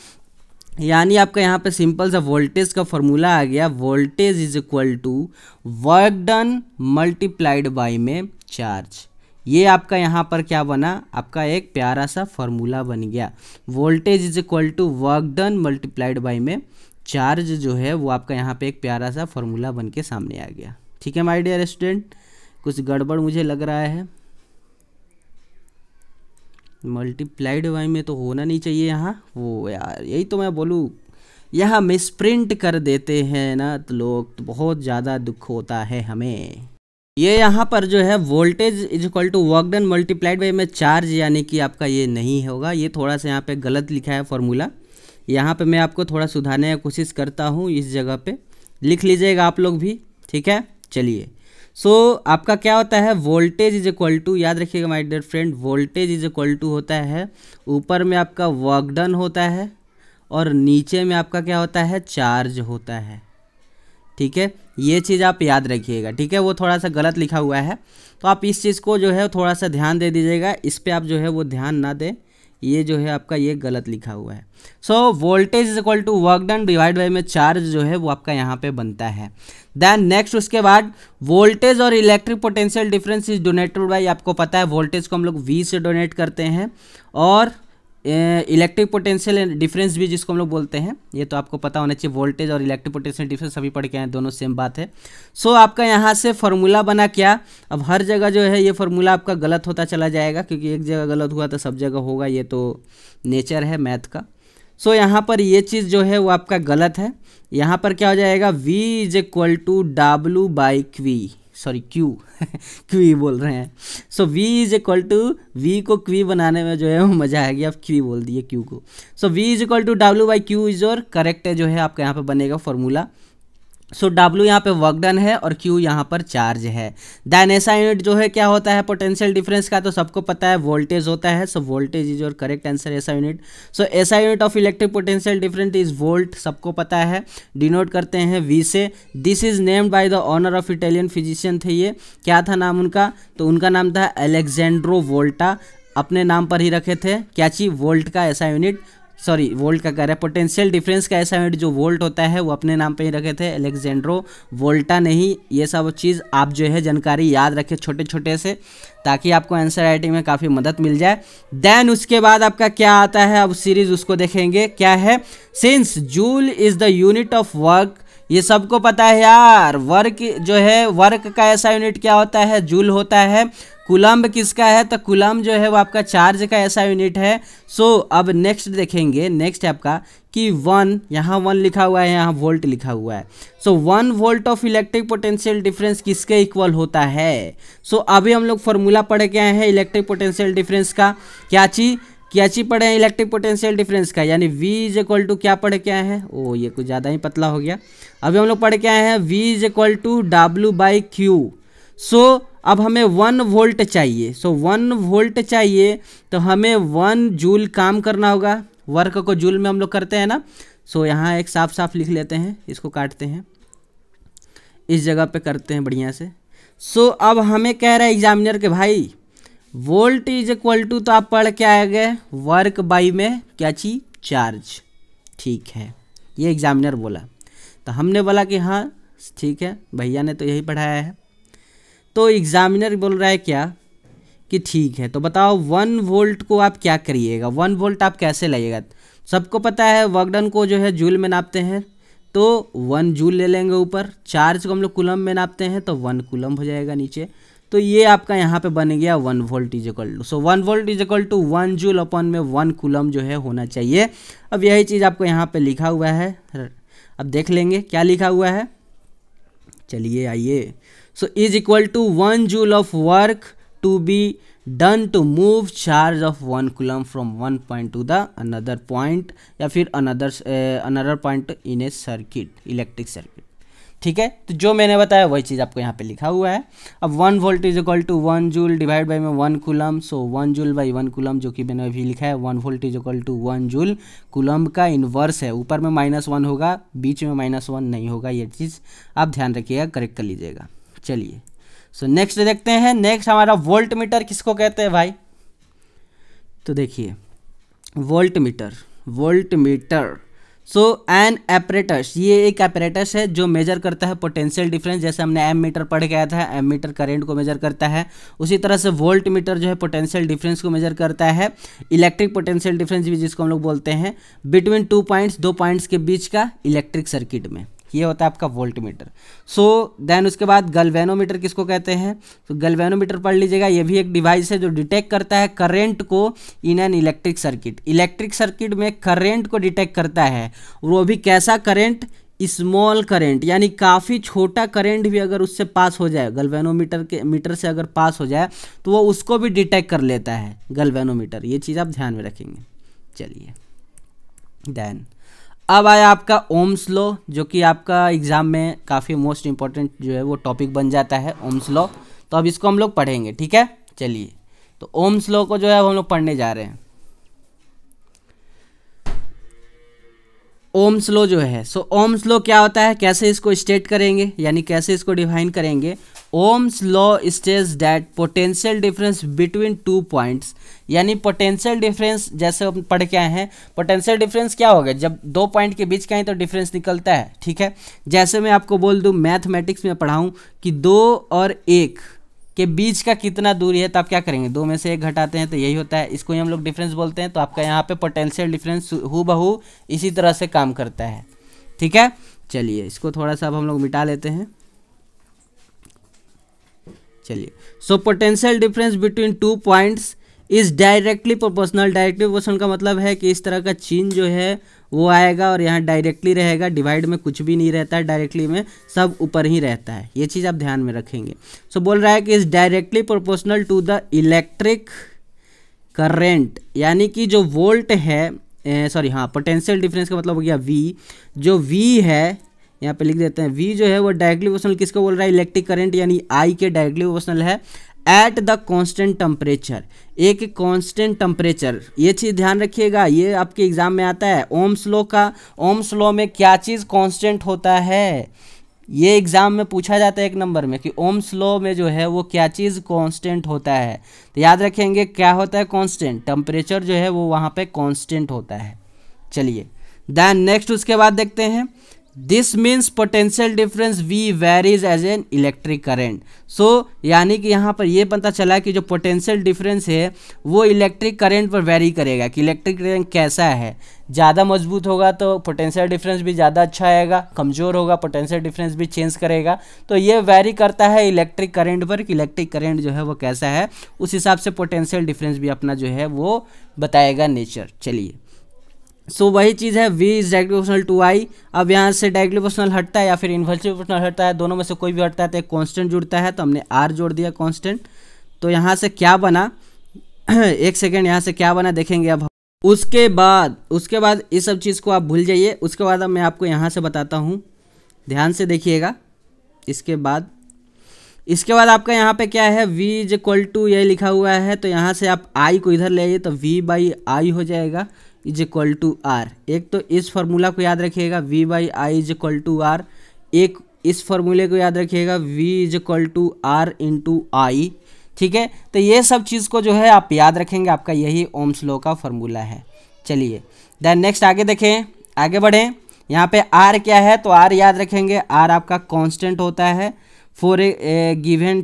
यानी आपका यहाँ पे सिंपल सा वोल्टेज का फॉर्मूला आ गया, voltage is equal to work done multiplied by में चार्ज। ये आपका यहाँ पर क्या बना, आपका एक प्यारा सा फॉर्मूला बन गया, voltage is equal to work done multiplied by में चार्ज, जो है वो आपका यहाँ पे एक प्यारा सा फॉर्मूला बन के सामने आ गया। ठीक है माय डियर स्टूडेंट, कुछ गड़बड़ मुझे लग रहा है, मल्टीप्लाइड वाई में तो होना नहीं चाहिए यहाँ, वो यार यही तो मैं बोलूँ, यहाँ मिस प्रिंट कर देते हैं ना तो लोग, तो बहुत ज़्यादा दुख होता है हमें। ये यहाँ पर जो है voltage is equal to work done multiplied by में चार्ज, यानी कि आपका ये नहीं होगा, ये थोड़ा सा यहाँ पे गलत लिखा है फॉर्मूला, यहाँ पे मैं आपको थोड़ा सुधारने की कोशिश करता हूँ, इस जगह पर लिख लीजिएगा आप लोग भी, ठीक है। चलिए सो आपका क्या होता है, वोल्टेज इज इक्वल टू, याद रखिएगा my dear friend, voltage is equal to होता है ऊपर में आपका वर्क डन होता है और नीचे में आपका क्या होता है, चार्ज होता है, ठीक है। ये चीज़ आप याद रखिएगा, ठीक है, वो थोड़ा सा गलत लिखा हुआ है तो आप इस चीज़ को जो है थोड़ा सा ध्यान दे दीजिएगा, इस पर आप जो है वो ध्यान ना दें, ये जो है आपका ये गलत लिखा हुआ है। So voltage is equal to work done divide by में चार्ज जो है वो आपका यहाँ पे बनता है। देन नेक्स्ट उसके बाद वोल्टेज और electric potential difference is donated by, आपको पता है वोल्टेज को हम लोग V से डोनेट करते हैं और इलेक्ट्रिक पोटेंशियल डिफरेंस भी जिसको हम लोग बोलते हैं, ये तो आपको पता होना चाहिए, वोल्टेज और इलेक्ट्रिक पोटेंशियल डिफरेंस सभी पढ़ के आए, दोनों सेम बात है। सो आपका यहाँ से फॉर्मूला बना क्या, अब हर जगह जो है ये फॉर्मूला आपका गलत होता चला जाएगा क्योंकि एक जगह गलत हुआ तो सब जगह होगा, ये तो नेचर है मैथ का। सो यहाँ पर ये चीज़ जो है वो आपका गलत है, यहाँ पर क्या हो जाएगा, V is equal to W by Q, sorry Q Q बोल रहे हैं। So V is equal to, V को क्वी बनाने में जो है वो मज़ा आ गया, अब क्वी बोल दिए क्यू को। So V is equal to W by Q is और करेक्ट है जो है आपका यहाँ पे बनेगा फॉर्मूला। सो W यहाँ पे वर्क डन है और Q यहाँ पर चार्ज है। दैन ऐसा यूनिट जो है क्या होता है पोटेंशियल डिफरेंस का, तो सबको पता है वोल्टेज होता है। सो वोल्टेज इज और करेक्ट आंसर ऐसा यूनिट। सो ऐसा unit of electric potential difference is volt, सबको पता है, डिनोट करते हैं V से। This is named by the honour of Italian physician थे, ये क्या था नाम उनका, तो उनका नाम था अलेक्जेंड्रो वोल्टा, अपने नाम पर ही रखे थे क्या चीज, वोल्ट का ऐसा यूनिट, सॉरी वोल्ट का कह रहा है पोटेंशियल डिफरेंस का ऐसा यूनिट जो वोल्ट होता है वो अपने नाम पे ही रखे थे, अलेक्जेंड्रो वोल्टा नहीं। ये सब चीज़ आप जो है जानकारी याद रखें छोटे छोटे से, ताकि आपको आंसर राइटिंग में काफ़ी मदद मिल जाए। देन उसके बाद आपका क्या आता है, अब सीरीज उसको देखेंगे क्या है, since joule is the unit of work, ये सबको पता है यार, वर्क जो है वर्क का ऐसा यूनिट क्या होता है, जूल होता है। कूलम्ब किसका है, तो कूलम्ब जो है वो आपका चार्ज का ऐसा यूनिट है। सो अब नेक्स्ट देखेंगे, नेक्स्ट है आपका कि 1, यहाँ 1 लिखा हुआ है, यहाँ वोल्ट लिखा हुआ है। So 1 volt of electric potential difference किसके इक्वल होता है। सो अभी हम लोग फॉर्मूला पढ़ के आए हैं इलेक्ट्रिक पोटेंशियल डिफरेंस का, क्या चीज पढ़े हैं इलेक्ट्रिक पोटेंशियल डिफरेंस का, यानी V इज इक्वल टू क्या पढ़ के आए हैं। ओ ये कुछ ज़्यादा ही पतला हो गया। अभी हम लोग पढ़ के आए हैं V is equal to W by Q. So अब हमें 1 वोल्ट चाहिए। सो 1 वोल्ट चाहिए तो हमें 1 जूल काम करना होगा। वर्क को जूल में हम लोग करते हैं ना। सो यहाँ एक साफ लिख लेते हैं, इसको काटते हैं, इस जगह पे करते हैं बढ़िया से। सो अब हमें कह रहा है एग्जामिनर के भाई वोल्ट इज इक्वल टू, तो आप पढ़ के आ गए वर्क बाई में क्या चीज चार्ज। ठीक है, ये एग्जामिनर बोला तो हमने बोला कि हाँ ठीक है भैया ने तो यही पढ़ाया है। तो एग्जामिनर बोल रहा है क्या कि ठीक है, तो बताओ 1 वोल्ट को आप क्या करिएगा, 1 वोल्ट आप कैसे लाइएगा। सबको पता है वर्क डन को जो है जूल में नापते हैं, तो 1 जूल ले लेंगे ऊपर, चार्ज को हम लोग कूलम में नापते हैं तो 1 कूलम हो जाएगा नीचे। तो ये आपका यहाँ पे बन गया 1 volt is equal to. So 1 volt is equal to 1 joule अपन में 1 कूलम जो है होना चाहिए। अब यही चीज़ आपको यहाँ पे लिखा हुआ है, अब देख लेंगे क्या लिखा हुआ है, चलिए आइए। So is equal to 1 joule of work to be done to move charge of 1 coulomb from 1 point to the another point, या फिर another point in a circuit, electric circuit. ठीक है, तो जो मैंने बताया वही चीज़ आपको यहाँ पे लिखा हुआ है। अब 1 volt is equal to 1 joule divide by में 1 coulomb. So 1 joule by 1 coulomb जो कि मैंने अभी लिखा है, 1 volt is equal to 1 joule, coulomb का इन्वर्स है, ऊपर में -1 होगा, बीच में -1 नहीं होगा। ये चीज़ आप ध्यान रखिएगा, करेक्ट कर लीजिएगा। चलिए सो नेक्स्ट देखते हैं। नेक्स्ट हमारा वोल्ट मीटर किसको कहते हैं भाई, तो देखिए volt meter. So an apparatus, ये एक एपरेटस है जो मेजर करता है पोटेंशियल डिफरेंस। जैसे हमने एम मीटर पढ़ गया था, एम मीटर करंट को मेजर करता है, उसी तरह से वोल्ट मीटर जो है पोटेंशियल डिफरेंस को मेजर करता है, इलेक्ट्रिक पोटेंशियल डिफरेंस भी जिसको हम लोग बोलते हैं, बिटवीन टू पॉइंट्स, दो पॉइंट्स के बीच का इलेक्ट्रिक सर्किट में। ये होता है आपका वोल्ट मीटर। सो देन उसके बाद गैल्वेनोमीटर किसको कहते हैं, तो गैल्वेनोमीटर पढ़ लीजिएगा। ये भी एक डिवाइस है जो डिटेक्ट करता है करंट को in an electric circuit, electric circuit में करंट को डिटेक्ट करता है, और वो भी कैसा करंट, स्मॉल करंट, यानी काफ़ी छोटा करंट भी अगर उससे पास हो जाए, गैल्वेनोमीटर के मीटर से अगर पास हो जाए तो वो उसको भी डिटेक्ट कर लेता है गैल्वेनोमीटर। ये चीज़ आप ध्यान में रखेंगे। चलिए देन अब आया आपका ओम्स लॉ, जो कि आपका एग्ज़ाम में काफ़ी मोस्ट इम्पॉर्टेंट जो है वो टॉपिक बन जाता है ओम्स लॉ। तो अब इसको हम लोग पढ़ेंगे, ठीक है। चलिए तो ओम्स लॉ को जो है हम लोग पढ़ने जा रहे हैं। ओम्स लॉ जो है, सो ओम्स लॉ क्या होता है, कैसे इसको स्टेट करेंगे, यानी कैसे इसको डिफाइन करेंगे। Ohm's law states that potential difference between two points, यानी पोटेंशियल डिफरेंस जैसे हम पढ़ के आए हैं, पोटेंशियल डिफरेंस क्या होगा, जब दो पॉइंट के बीच का है तो डिफरेंस निकलता है। ठीक है, जैसे मैं आपको बोल दूं मैथमेटिक्स में पढ़ाऊं कि 2 और 1 के बीच का कितना दूरी है, तो आप क्या करेंगे, 2 में से 1 घटाते हैं तो यही होता है, इसको ही हम लोग डिफरेंस बोलते हैं। तो आपका यहाँ पे पोटेंशियल डिफरेंस हूबहू इसी तरह से काम करता है। ठीक है, चलिए इसको थोड़ा सा अब हम लोग मिटा लेते हैं। चलिए so potential difference between two points is directly proportional. Directly proportional का मतलब है कि इस तरह का चिन्ह जो है वो आएगा और यहाँ डायरेक्टली रहेगा, डिवाइड में कुछ भी नहीं रहता है, डायरेक्टली में सब ऊपर ही रहता है। ये चीज़ आप ध्यान में रखेंगे। सो बोल रहा है कि is directly proportional to the electric current, यानी कि जो वोल्ट है, सॉरी हाँ, पोटेंशियल डिफरेंस का मतलब हो गया वी, जो वी है यहाँ पे लिख देते हैं, वी जो है वो डायरेक्टली प्रोपोर्शनल किसको बोल रहा है, इलेक्ट्रिक करंट, यानी आई के डायरेक्टली प्रोपोर्शनल है, एट द कांस्टेंट टेम्परेचर, एक कांस्टेंट टेम्परेचर। ये चीज़ ध्यान रखिएगा, ये आपके एग्जाम में आता है ओम्स लॉ का। ओम्स लॉ में क्या चीज़ कांस्टेंट होता है, ये एग्ज़ाम में पूछा जाता है एक नंबर में कि ओम्स लॉ में जो है वो क्या चीज़ कांस्टेंट होता है। तो याद रखेंगे क्या होता है कांस्टेंट, टेम्परेचर जो है वो वहाँ पे कांस्टेंट होता है। चलिए देन नेक्स्ट उसके बाद देखते हैं this means potential difference V varies as an electric current. So यानी कि यहाँ पर यह पता चला कि जो पोटेंशियल डिफरेंस है वो इलेक्ट्रिक करंट पर वेरी करेगा कि इलेक्ट्रिक करंट कैसा है, ज़्यादा मजबूत होगा तो पोटेंशियल डिफरेंस भी ज़्यादा अच्छा आएगा, कमज़ोर होगा पोटेंशियल डिफरेंस भी चेंज करेगा। तो ये वेरी करता है इलेक्ट्रिक करंट पर कि इलेक्ट्रिक करंट जो है वो कैसा है, उस हिसाब से पोटेंशियल डिफरेंस भी अपना जो है वो बताएगा नेचर। चलिए सो वही चीज़ है V is directly proportional to I। अब यहाँ से डायरेक्टली प्रोपोर्शनल हटता है या फिर इन्वर्सली प्रोपोर्शनल हटता है, दोनों में से कोई भी हटता है तो एक कॉन्स्टेंट जुड़ता है, तो हमने R जोड़ दिया कॉन्स्टेंट। तो यहाँ से क्या बना एक सेकेंड, यहाँ से क्या बना देखेंगे अब। उसके बाद इस सब चीज़ को आप भूल जाइए, उसके बाद अब मैं आपको यहाँ से बताता हूँ, ध्यान से देखिएगा। इसके बाद आपका यहाँ पे क्या है, V इज इक्वल टू ये लिखा हुआ है, तो यहाँ से आप I को इधर ले आइए तो V बाई I हो जाएगा इज इक्वल टू आर। एक तो इस फार्मूला को याद रखिएगा V by I is equal to R, एक इस फार्मूले को याद रखिएगा V is equal to R into I, ठीक है। तो ये सब चीज़ को जो है आप याद रखेंगे, आपका यही ओम्स लॉ का फार्मूला है। चलिए देन नेक्स्ट आगे देखें, आगे बढ़ें। यहाँ पे आर क्या है तो आर याद रखेंगे, आर आपका कांस्टेंट होता है फॉर ए गिवन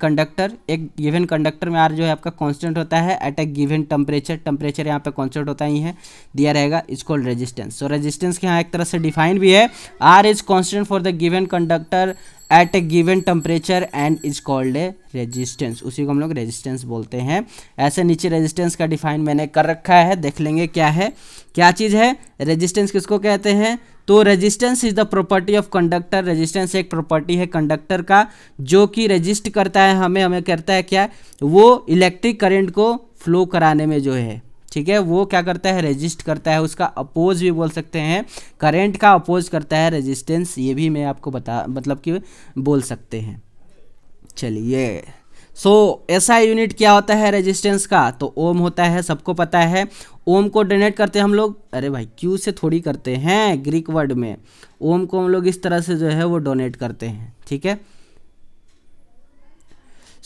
कंडक्टर। एक गिवन कंडक्टर में आर जो है आपका कांस्टेंट होता है एट ए गिवन टेम्परेचर यहाँ पे कांस्टेंट होता ही है, दिया रहेगा is called resistance. So resistance के यहाँ एक तरह से डिफाइन भी है, R is constant for the given conductor at a given temperature and is called a resistance, उसी को हम लोग रेजिस्टेंस बोलते हैं। ऐसे नीचे रेजिस्टेंस का डिफाइन मैंने कर रखा है, देख लेंगे क्या है, क्या चीज़ है रेजिस्टेंस किसको कहते हैं। तो resistance is the property of conductor, resistance एक प्रॉपर्टी है कंडक्टर का जो कि रेजिस्ट करता है, हमें करता है क्या, वो इलेक्ट्रिक करंट को फ्लो कराने में जो है, ठीक है, वो क्या करता है रेजिस्ट करता है। उसका अपोज भी बोल सकते हैं, करंट का अपोज करता है रेजिस्टेंस, ये भी मैं आपको मतलब कि बोल सकते हैं। चलिए सो एसआई यूनिट क्या होता है रेजिस्टेंस का, तो ओम होता है, सबको पता है। ओम को डोनेट करते हैं हम लोग, अरे भाई क्यू से थोड़ी करते हैं, ग्रीक वर्ड में ओम को हम लोग इस तरह से जो है वो डोनेट करते हैं, ठीक है।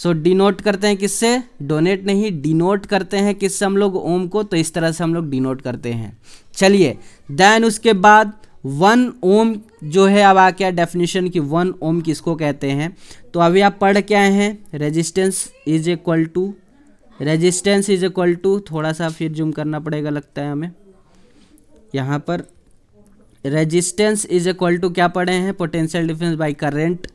सो डिनोट करते हैं किससे, डोनेट नहीं डिनोट करते हैं किससे हम लोग ओम को, तो इस तरह से हम लोग डिनोट करते हैं। चलिए देन उसके बाद 1 ओम जो है, अब आ क्या डेफिनेशन कि 1 ओम किसको कहते हैं, तो अभी आप पढ़ के आए हैं रेजिस्टेंस इज इक्वल टू थोड़ा सा फिर जूम करना पड़ेगा लगता है हमें, यहाँ पर रेजिस्टेंस इज इक्वल टू क्या पढ़े हैं, पोटेंशियल डिफरेंस बाय करंट।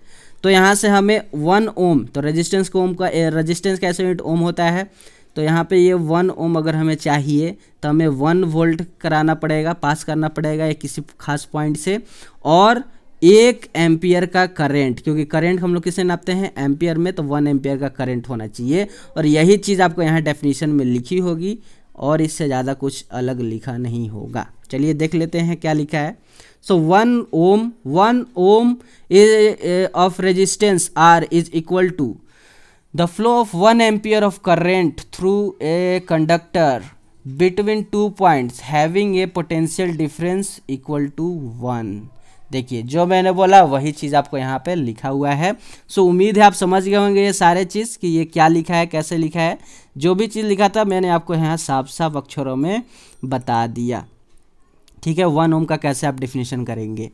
तो यहाँ से हमें 1 ओम, तो रेजिस्टेंस को ओम का, रेजिस्टेंस का ऐसा यूनिट ओम होता है, तो यहाँ पे ये 1 ओम अगर हमें चाहिए तो हमें 1 वोल्ट कराना पड़ेगा, पास करना पड़ेगा या किसी खास पॉइंट से, और 1 एम्पियर का करंट, क्योंकि करंट हम लोग किसे नापते हैं एम्पियर में, तो 1 एम्पियर का करंट होना चाहिए। और यही चीज़ आपको यहाँ डेफिनेशन में लिखी होगी और इससे ज़्यादा कुछ अलग लिखा नहीं होगा। चलिए देख लेते हैं क्या लिखा है। So 1 ohm, 1 ohm of resistance R is equal to the flow of 1 ampere of current through a conductor between 2 points having a potential difference equal to 1। देखिए जो मैंने बोला वही चीज़ आपको यहाँ पे लिखा हुआ है। सो उम्मीद है आप समझ गए होंगे ये सारे चीज़ कि ये क्या लिखा है, कैसे लिखा है, जो भी चीज़ लिखा था मैंने आपको यहाँ साफ साफ अक्षरों में बता दिया, ठीक है। 1 ओम का कैसे आप डिफिनेशन करेंगे,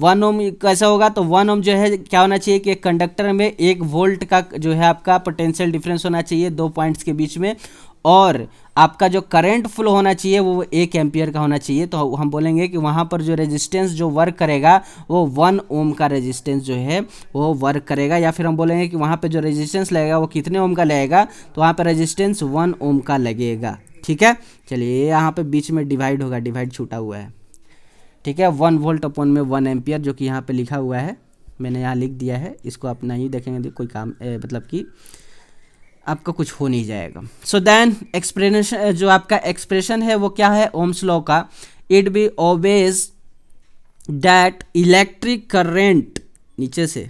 1 ओम कैसा होगा, तो 1 ओम जो है क्या होना चाहिए कि एक कंडक्टर में 1 वोल्ट का जो है आपका पोटेंशियल डिफरेंस होना चाहिए 2 पॉइंट्स के बीच में, और आपका जो करंट फ्लो होना चाहिए वो 1 एम्पियर का होना चाहिए। तो हम बोलेंगे कि वहाँ पर जो रेजिस्टेंस जो वर्क करेगा वो 1 ओम का रेजिस्टेंस जो है वो वर्क करेगा, या फिर हम बोलेंगे कि वहाँ पर जो रेजिस्टेंस लगेगा वो कितने ओम का लगेगा, तो वहाँ पर रेजिस्टेंस 1 ओम का लगेगा, ठीक है। चलिए यहाँ पे बीच में डिवाइड होगा, डिवाइड छूटा हुआ है, ठीक है। 1 वोल्ट अपॉन में 1 एम्पियर जो कि यहाँ पे लिखा हुआ है, मैंने यहाँ लिख दिया है, इसको आप नहीं देखेंगे कोई काम मतलब कि आपका कुछ हो नहीं जाएगा। सो देन एक्सप्लेनेशन, जो आपका एक्सप्रेशन है वो क्या है ओम्स लॉ का, it be obvious that electric current, नीचे से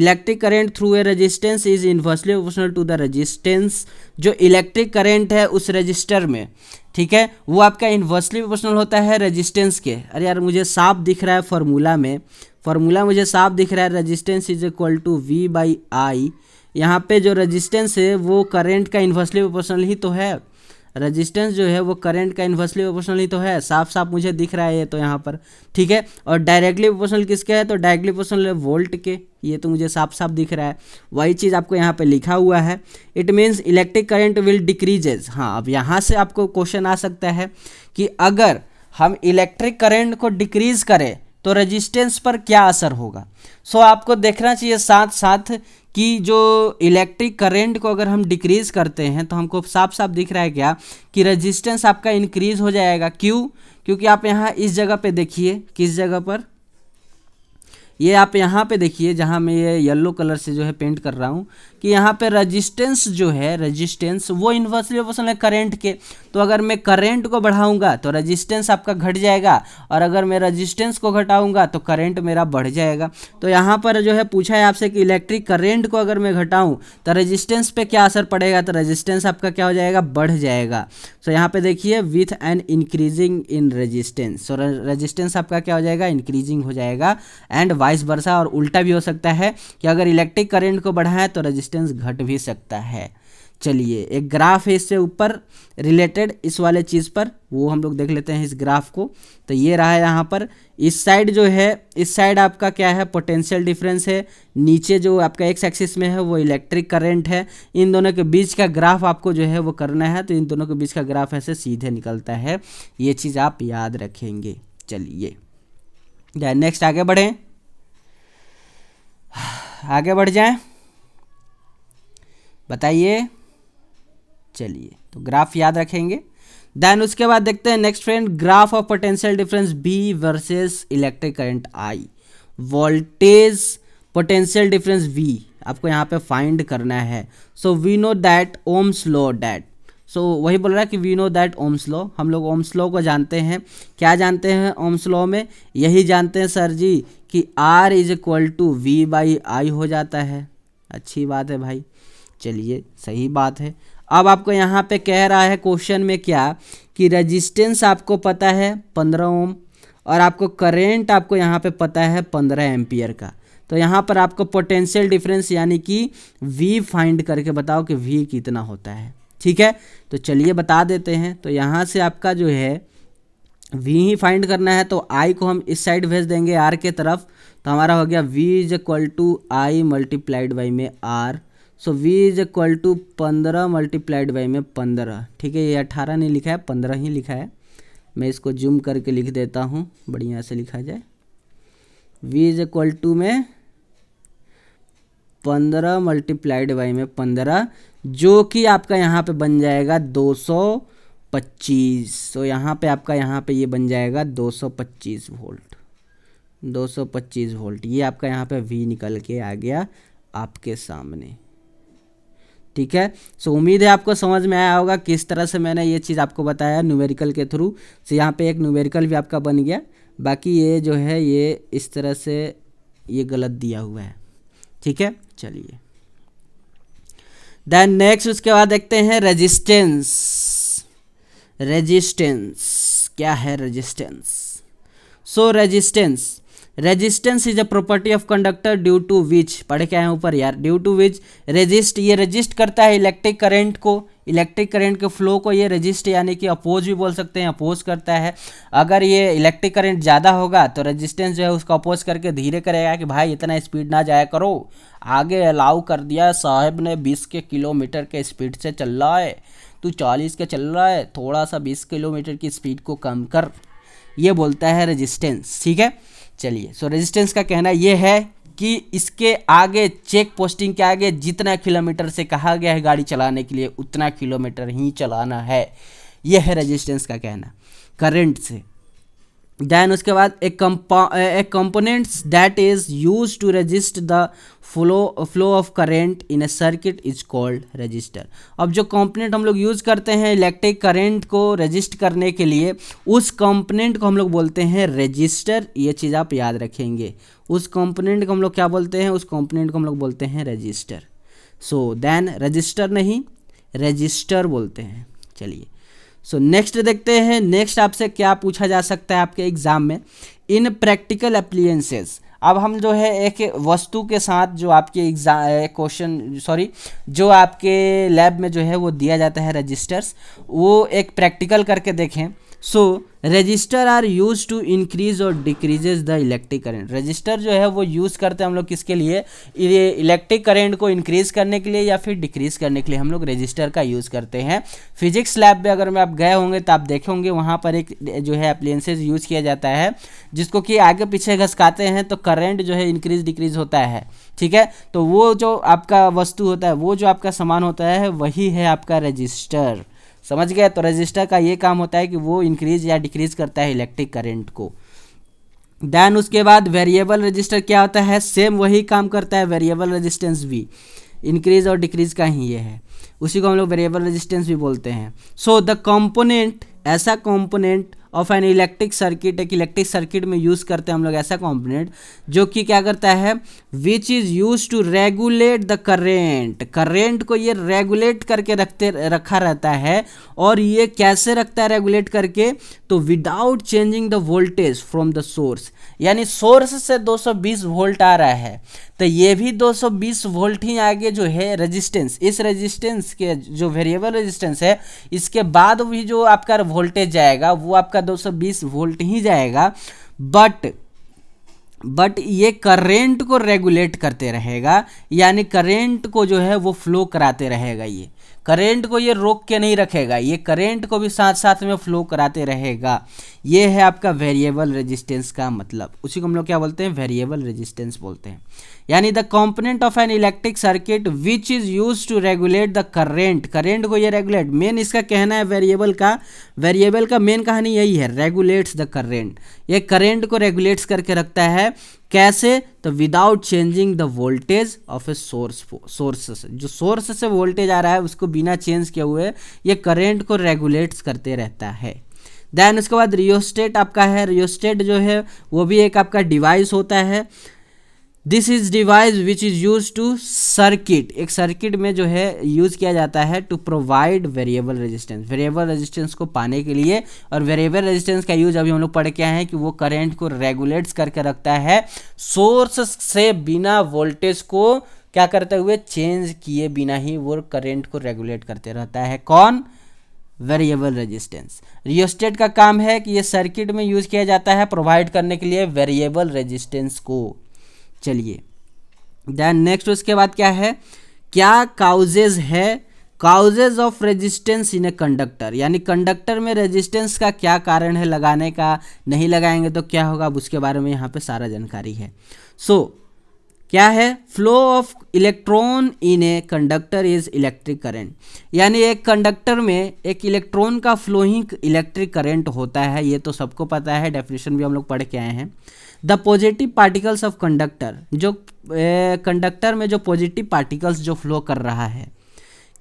electric current through a resistance is inversely proportional to the resistance, जो इलेक्ट्रिक करंट है उस रेजिस्टर में, ठीक है, वो आपका इन्वर्सली प्रोपोर्शनल होता है रेजिस्टेंस के। अरे यार मुझे साफ दिख रहा है फार्मूला में, फार्मूला मुझे साफ दिख रहा है resistance is equal to V by I, यहाँ पे जो रेजिस्टेंस है वो करंट का इन्वर्सली प्रोपोर्शनल ही तो है। रेजिस्टेंस जो है वो करंट का इन्वर्सली प्रोपोर्शनल ही तो है, साफ साफ मुझे दिख रहा है ये तो यहाँ पर, ठीक है। और डायरेक्टली प्रोपोर्शनल किसके है, तो डायरेक्टली प्रोपोर्शनल है वोल्ट के, ये तो मुझे साफ साफ दिख रहा है। वही चीज़ आपको यहाँ पे लिखा हुआ है, it means electric current will decreases. हाँ, अब यहाँ से आपको क्वेश्चन आ सकता है कि अगर हम इलेक्ट्रिक करंट को डिक्रीज करें तो रेजिस्टेंस पर क्या असर होगा। सो आपको देखना चाहिए साथ साथ कि जो इलेक्ट्रिक करंट को अगर हम डिक्रीज़ करते हैं तो हमको साफ साफ दिख रहा है क्या कि रेजिस्टेंस आपका इंक्रीज़ हो जाएगा। क्यों? क्योंकि आप यहाँ इस जगह पे देखिए, किस जगह पर, ये आप यहाँ पे देखिए जहाँ मैं ये येलो कलर से जो है पेंट कर रहा हूँ कि यहाँ पे रेजिस्टेंस जो है, रेजिस्टेंस वो इन्वर्सली प्रोपोर्शनल है करंट के। तो अगर मैं करंट को बढ़ाऊँगा तो रेजिस्टेंस आपका घट जाएगा, और अगर मैं रेजिस्टेंस को घटाऊँगा तो करंट मेरा बढ़ जाएगा। तो यहाँ पर जो है पूछा है आपसे कि इलेक्ट्रिक करंट को अगर मैं घटाऊँ तो रेजिस्टेंस पर क्या असर पड़ेगा, तो रेजिस्टेंस आपका क्या हो जाएगा, बढ़ जाएगा। सो यहाँ पर देखिए with an increasing in resistance, so resistance आपका क्या हो जाएगा, इंक्रीजिंग हो जाएगा। एंड वाइस वर्सा, और उल्टा भी हो सकता है कि अगर इलेक्ट्रिक करंट को बढ़ाएं तो रेजिस्टेंस घट भी सकता है। चलिए एक ग्राफ है इससे ऊपर रिलेटेड इस वाले चीज़ पर, वो हम लोग देख लेते हैं इस ग्राफ को। तो ये रहा है यहाँ पर, इस साइड जो है, इस साइड आपका क्या है, पोटेंशियल डिफरेंस है, नीचे जो आपका एक्स एक्सिस में है वो इलेक्ट्रिक करंट है। इन दोनों के बीच का ग्राफ आपको जो है वो करना है, तो इन दोनों के बीच का ग्राफ ऐसे सीधे निकलता है, ये चीज़ आप याद रखेंगे। चलिए नेक्स्ट आगे बढ़ें, आगे बढ़ जाएं, बताइए। चलिए तो ग्राफ याद रखेंगे, देन उसके बाद देखते हैं next friend, graph of potential difference V versus electric current I, voltage potential difference V आपको यहाँ पे फाइंड करना है। So we know that Ohm's law that, so वही बोल रहा है कि we know that Ohm's law, हम लोग ओम्स लॉ को जानते हैं। क्या जानते हैं ओम्स लॉ में, यही जानते हैं सर जी कि R is equal to V by I हो जाता है। अच्छी बात है भाई, चलिए सही बात है। अब आपको यहाँ पे कह रहा है क्वेश्चन में क्या कि रेजिस्टेंस आपको पता है 15 ओम, और आपको करेंट आपको यहाँ पे पता है 15 एम्पियर का। तो यहाँ पर आपको पोटेंशियल डिफरेंस यानी कि V फाइंड करके बताओ कि V कितना होता है, ठीक है। तो चलिए बता देते हैं, तो यहाँ से आपका जो है V ही फाइंड करना है, तो I को हम इस साइड भेज देंगे R के तरफ, तो हमारा हो गया V is equal to I multiplied by में R। So V is equal to 15 multiplied by में 15, ठीक है। ये 18 नहीं लिखा है, 15 ही लिखा है, मैं इसको जूम करके लिख देता हूँ, बढ़िया से लिखा जाए। V इज इक्वल टू में 15 मल्टीप्लाइड बाई में 15, जो कि आपका यहाँ पे बन जाएगा 225। तो यहाँ पे आपका यहाँ पे ये बन जाएगा 225 वोल्ट, 225 वोल्ट, ये आपका यहाँ पे V निकल के आ गया आपके सामने, ठीक है। सो उम्मीद है आपको समझ में आया होगा किस तरह से मैंने ये चीज़ आपको बताया न्यूमेरिकल के थ्रू। सो यहाँ पे एक न्यूमेरिकल भी आपका बन गया, बाकी ये जो है ये इस तरह से ये गलत दिया हुआ है, ठीक है। चलिए देन नेक्स्ट उसके बाद देखते हैं रेजिस्टेंस। रेजिस्टेंस क्या है, resistance, so resistance, resistance is a property of conductor due to which, पढ़े क्या है ऊपर यार, ड्यू टू विच रेजिस्ट, ये रेजिस्ट करता है इलेक्ट्रिक करंट को, इलेक्ट्रिक करंट के फ्लो को ये रेजिस्ट यानी कि अपोज भी बोल सकते हैं, अपोज करता है। अगर ये इलेक्ट्रिक करंट ज़्यादा होगा तो रेजिस्टेंस जो है उसको अपोज करके धीरे करेगा कि भाई इतना स्पीड ना जाया करो, आगे अलाउ कर दिया साहब ने 20 के किलोमीटर के स्पीड से चल रहा है, तू 40 के चल रहा है, थोड़ा सा 20 किलोमीटर की स्पीड को कम कर, ये बोलता है रेजिस्टेंस, ठीक है। चलिए सो रेजिस्टेंस का कहना ये है कि इसके आगे चेक पोस्टिंग के आगे जितना किलोमीटर से कहा गया है गाड़ी चलाने के लिए उतना किलोमीटर ही चलाना है, यह है रेजिस्टेंस का कहना करंट से। देन उसके बाद एक components that is use to resist the flow of current in a circuit is called resistor. अब जो कंपोनेंट हम लोग यूज़ करते हैं इलेक्ट्रिक करंट को रजिस्ट करने के लिए, उस कंपोनेंट को हम लोग बोलते हैं रजिस्टर, ये चीज़ आप याद रखेंगे। उस कंपोनेंट को हम लोग क्या बोलते हैं, उस कंपोनेंट को हम लोग बोलते हैं रजिस्टर। सो देन रजिस्टर नहीं, रजिस्टर बोलते हैं। चलिए सो नेक्स्ट देखते हैं, नेक्स्ट आपसे क्या पूछा जा सकता है आपके एग्जाम में, इन प्रैक्टिकल एप्लीयंसेस, अब हम जो है एक वस्तु के साथ जो आपके एग्जाम क्वेश्चन सॉरी जो आपके लैब में जो है वो दिया जाता है रजिस्टर्स, वो एक प्रैक्टिकल करके देखें। So resistor are use to increase और decreases the electric current. Resistor जो है वो यूज़ करते हैं हम लोग किसके लिए, इलेक्ट्रिक करंट को इंक्रीज करने के लिए या फिर डिक्रीज करने के लिए हम लोग रजिस्टर का यूज़ करते हैं। फिजिक्स लैब में अगर आप गए होंगे तो आप देखे होंगे वहाँ पर एक जो है अप्लायंसेज यूज़ किया जाता है जिसको कि आगे पीछे घसकाते हैं तो करंट जो है इंक्रीज डिक्रीज होता है, ठीक है। तो वो जो आपका वस्तु होता है, वो जो आपका सामान होता है वही है आपका रजिस्टर, समझ गया। तो रजिस्टर का ये काम होता है कि वो इंक्रीज या डिक्रीज करता है इलेक्ट्रिक करंट को। देन उसके बाद वेरिएबल रजिस्टर क्या होता है, सेम वही काम करता है। वेरिएबल रजिस्टेंस भी इंक्रीज और डिक्रीज का ही ये है, उसी को हम लोग वेरिएबल रजिस्टेंस भी बोलते हैं। सो द कंपोनेंट, ऐसा component of an electric circuit, एक इलेक्ट्रिक सर्किट में यूज़ करते हैं हम लोग ऐसा कंपोनेंट जो कि क्या करता है, which is use to regulate the current. Current को ये रेगुलेट करके रखा रहता है। और ये कैसे रखता है रेगुलेट करके, तो without changing the voltage from the source, यानी सोर्स से 220 वोल्ट आ रहा है तो ये भी 220 वोल्ट ही आगे जो है रजिस्टेंस, इस रजिस्टेंस के जो वेरिएबल रजिस्टेंस है इसके बाद भी जो आपका वोल्टेज जाएगा वो आपका 220 वोल्ट ही जाएगा। बट ये करेंट को रेगुलेट करते रहेगा, यानी करेंट को जो है वो फ्लो कराते रहेगा। ये करेंट को ये रोक के नहीं रखेगा, ये करेंट को भी साथ साथ में फ्लो कराते रहेगा। ये है आपका वेरिएबल रेजिस्टेंस का मतलब, उसी को हम लोग क्या बोलते हैं, वेरिएबल रेजिस्टेंस बोलते हैं। यानी the component of an electric circuit which is use to regulate the current, current को ये रेगुलेट, मेन इसका कहना है वेरिएबल का, वेरिएबल का मेन कहानी यही है, रेगुलेट्स द करेंट। ये करेंट को रेगुलेट्स करके रखता है, कैसे, तो without changing the voltage of a source, जो सोर्स से वोल्टेज आ रहा है उसको बिना चेंज किए हुए ये करेंट को रेगुलेट्स करते रहता है। देन उसके बाद रियोस्टेट आपका है, रियोस्टेट जो है वो भी एक आपका डिवाइस होता है। This is device which is use to circuit, एक सर्किट में जो है यूज़ किया जाता है to provide variable resistance, variable resistance को पाने के लिए। और वेरिएबल रेजिस्टेंस का यूज अभी हम लोग पढ़ के आए हैं कि वो करेंट को रेगुलेट्स करके रखता है, सोर्स से बिना वोल्टेज को क्या करते हुए, चेंज किए बिना ही वो करेंट को रेगुलेट करते रहता है। कौन, वेरिएबल रेजिस्टेंस। रियोस्टेट का काम है कि ये सर्किट में यूज़ किया जाता है प्रोवाइड करने के लिए वेरिएबल रेजिस्टेंस को। चलिए देन नेक्स्ट उसके बाद क्या है, क्या काउजेज है, causes of resistance in a conductor, यानी कंडक्टर में रेजिस्टेंस का क्या कारण है लगाने का, नहीं लगाएंगे तो क्या होगा, अब उसके बारे में यहाँ पे सारा जानकारी है। सो क्या है, flow of electron in a conductor is electric current, यानी एक कंडक्टर में एक इलेक्ट्रॉन का फ्लो ही इलेक्ट्रिक करंट होता है, ये तो सबको पता है, डेफिनेशन भी हम लोग पढ़ के आए हैं। The positive particles of conductor, जो कंडक्टर में जो पॉजिटिव पार्टिकल्स जो फ्लो कर रहा है,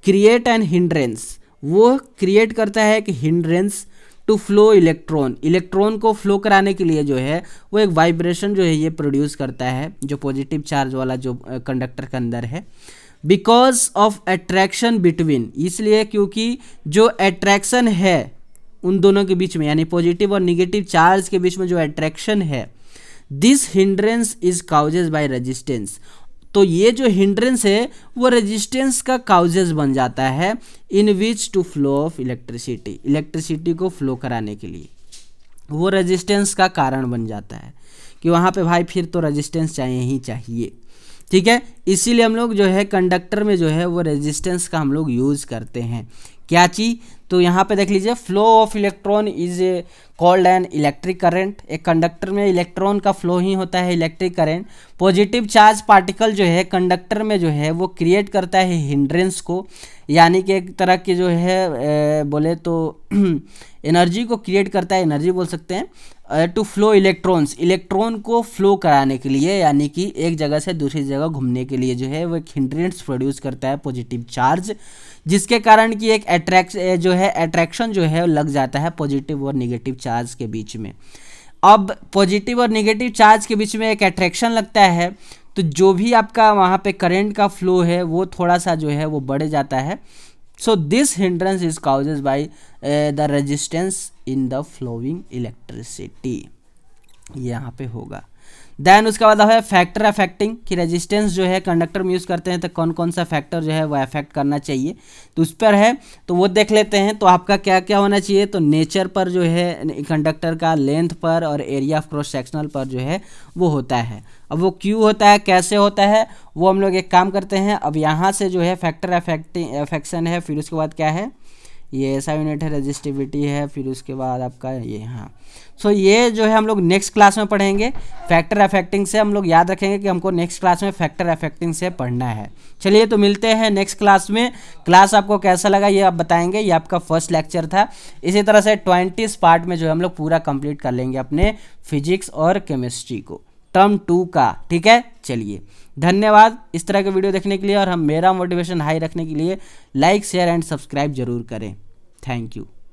क्रिएट एन हिंड्रेंस, वो क्रिएट करता है कि hindrance to flow electron, electron को फ्लो कराने के लिए जो है वो एक वाइब्रेशन जो है ये प्रोड्यूस करता है, जो पॉजिटिव चार्ज वाला जो कंडक्टर के अंदर है। बिकॉज ऑफ अट्रैक्शन बिटवीन, इसलिए क्योंकि जो अट्रैक्शन है उन दोनों के बीच में, यानी पॉजिटिव और निगेटिव चार्ज के बीच में जो अट्रैक्शन है, this hindrance is causes by resistance, तो ये जो हिंड्रेंस है वो रेजिस्टेंस का काउजेज बन जाता है, in which to flow of electricity, electricity को फ्लो कराने के लिए वो रेजिस्टेंस का कारण बन जाता है कि वहाँ पे भाई फिर तो रेजिस्टेंस चाहिए ही चाहिए, ठीक है। इसीलिए हम लोग जो है कंडक्टर में जो है वो रेजिस्टेंस का हम लोग यूज़ करते हैं। क्या चीज, तो यहाँ पे देख लीजिए, flow of electron is called an electric current, एक कंडक्टर में इलेक्ट्रॉन का फ्लो ही होता है electric current. Positive charge particle जो है कंडक्टर में जो है वो क्रिएट करता है हिंड्रेंस को, यानी कि एक तरह के जो है बोले तो एनर्जी को क्रिएट करता है, एनर्जी बोल सकते हैं, टू फ्लो इलेक्ट्रॉन्स, इलेक्ट्रॉन को फ्लो कराने के लिए, यानी कि एक जगह से दूसरी जगह घूमने के लिए जो है वो एक हिंड्रेंस प्रोड्यूस करता है पॉजिटिव चार्ज, जिसके कारण कि एक अट्रैक्शन जो है लग जाता है पॉजिटिव और निगेटिव चार्ज के बीच में। अब पॉजिटिव और निगेटिव चार्ज के बीच में एक अट्रैक्शन लगता है तो जो भी आपका वहाँ पे करंट का फ्लो है वो थोड़ा सा जो है वो बढ़ जाता है। So this hindrance is caused by the resistance in the flowing electricity, यहाँ पे होगा। देन उसके बाद है फैक्टर अफेक्टिंग कि रेजिस्टेंस जो है कंडक्टर में यूज़ करते हैं तो कौन कौन सा फैक्टर जो है वह अफेक्ट करना चाहिए, तो उस पर है तो वो देख लेते हैं। तो आपका क्या क्या होना चाहिए, तो नेचर पर जो है कंडक्टर का, लेंथ पर और एरिया ऑफ क्रॉस सेक्शनल पर जो है वो होता है। अब वो क्यों होता है, कैसे होता है, वो हम लोग एक काम करते हैं। अब यहाँ से जो है फैक्टर अफेक्शन है, फिर उसके बाद क्या है ये ऐसा यूनिट है रेजिस्टिविटी है, फिर उसके बाद आपका ये हाँ। सो ये जो है हम लोग नेक्स्ट क्लास में पढ़ेंगे फैक्टर अफेक्टिंग से। हम लोग याद रखेंगे कि हमको नेक्स्ट क्लास में फैक्टर अफेक्टिंग से पढ़ना है। चलिए तो मिलते हैं नेक्स्ट क्लास में। क्लास आपको कैसा लगा ये आप बताएंगे। ये आपका फर्स्ट लेक्चर था। इसी तरह से 20 पार्ट में जो हम लोग पूरा कंप्लीट कर लेंगे अपने फिजिक्स और केमिस्ट्री को, टर्म 2 का, ठीक है। चलिए धन्यवाद इस तरह के वीडियो देखने के लिए, और हम मेरा मोटिवेशन हाई रखने के लिए लाइक शेयर एंड सब्सक्राइब जरूर करें। Thank you.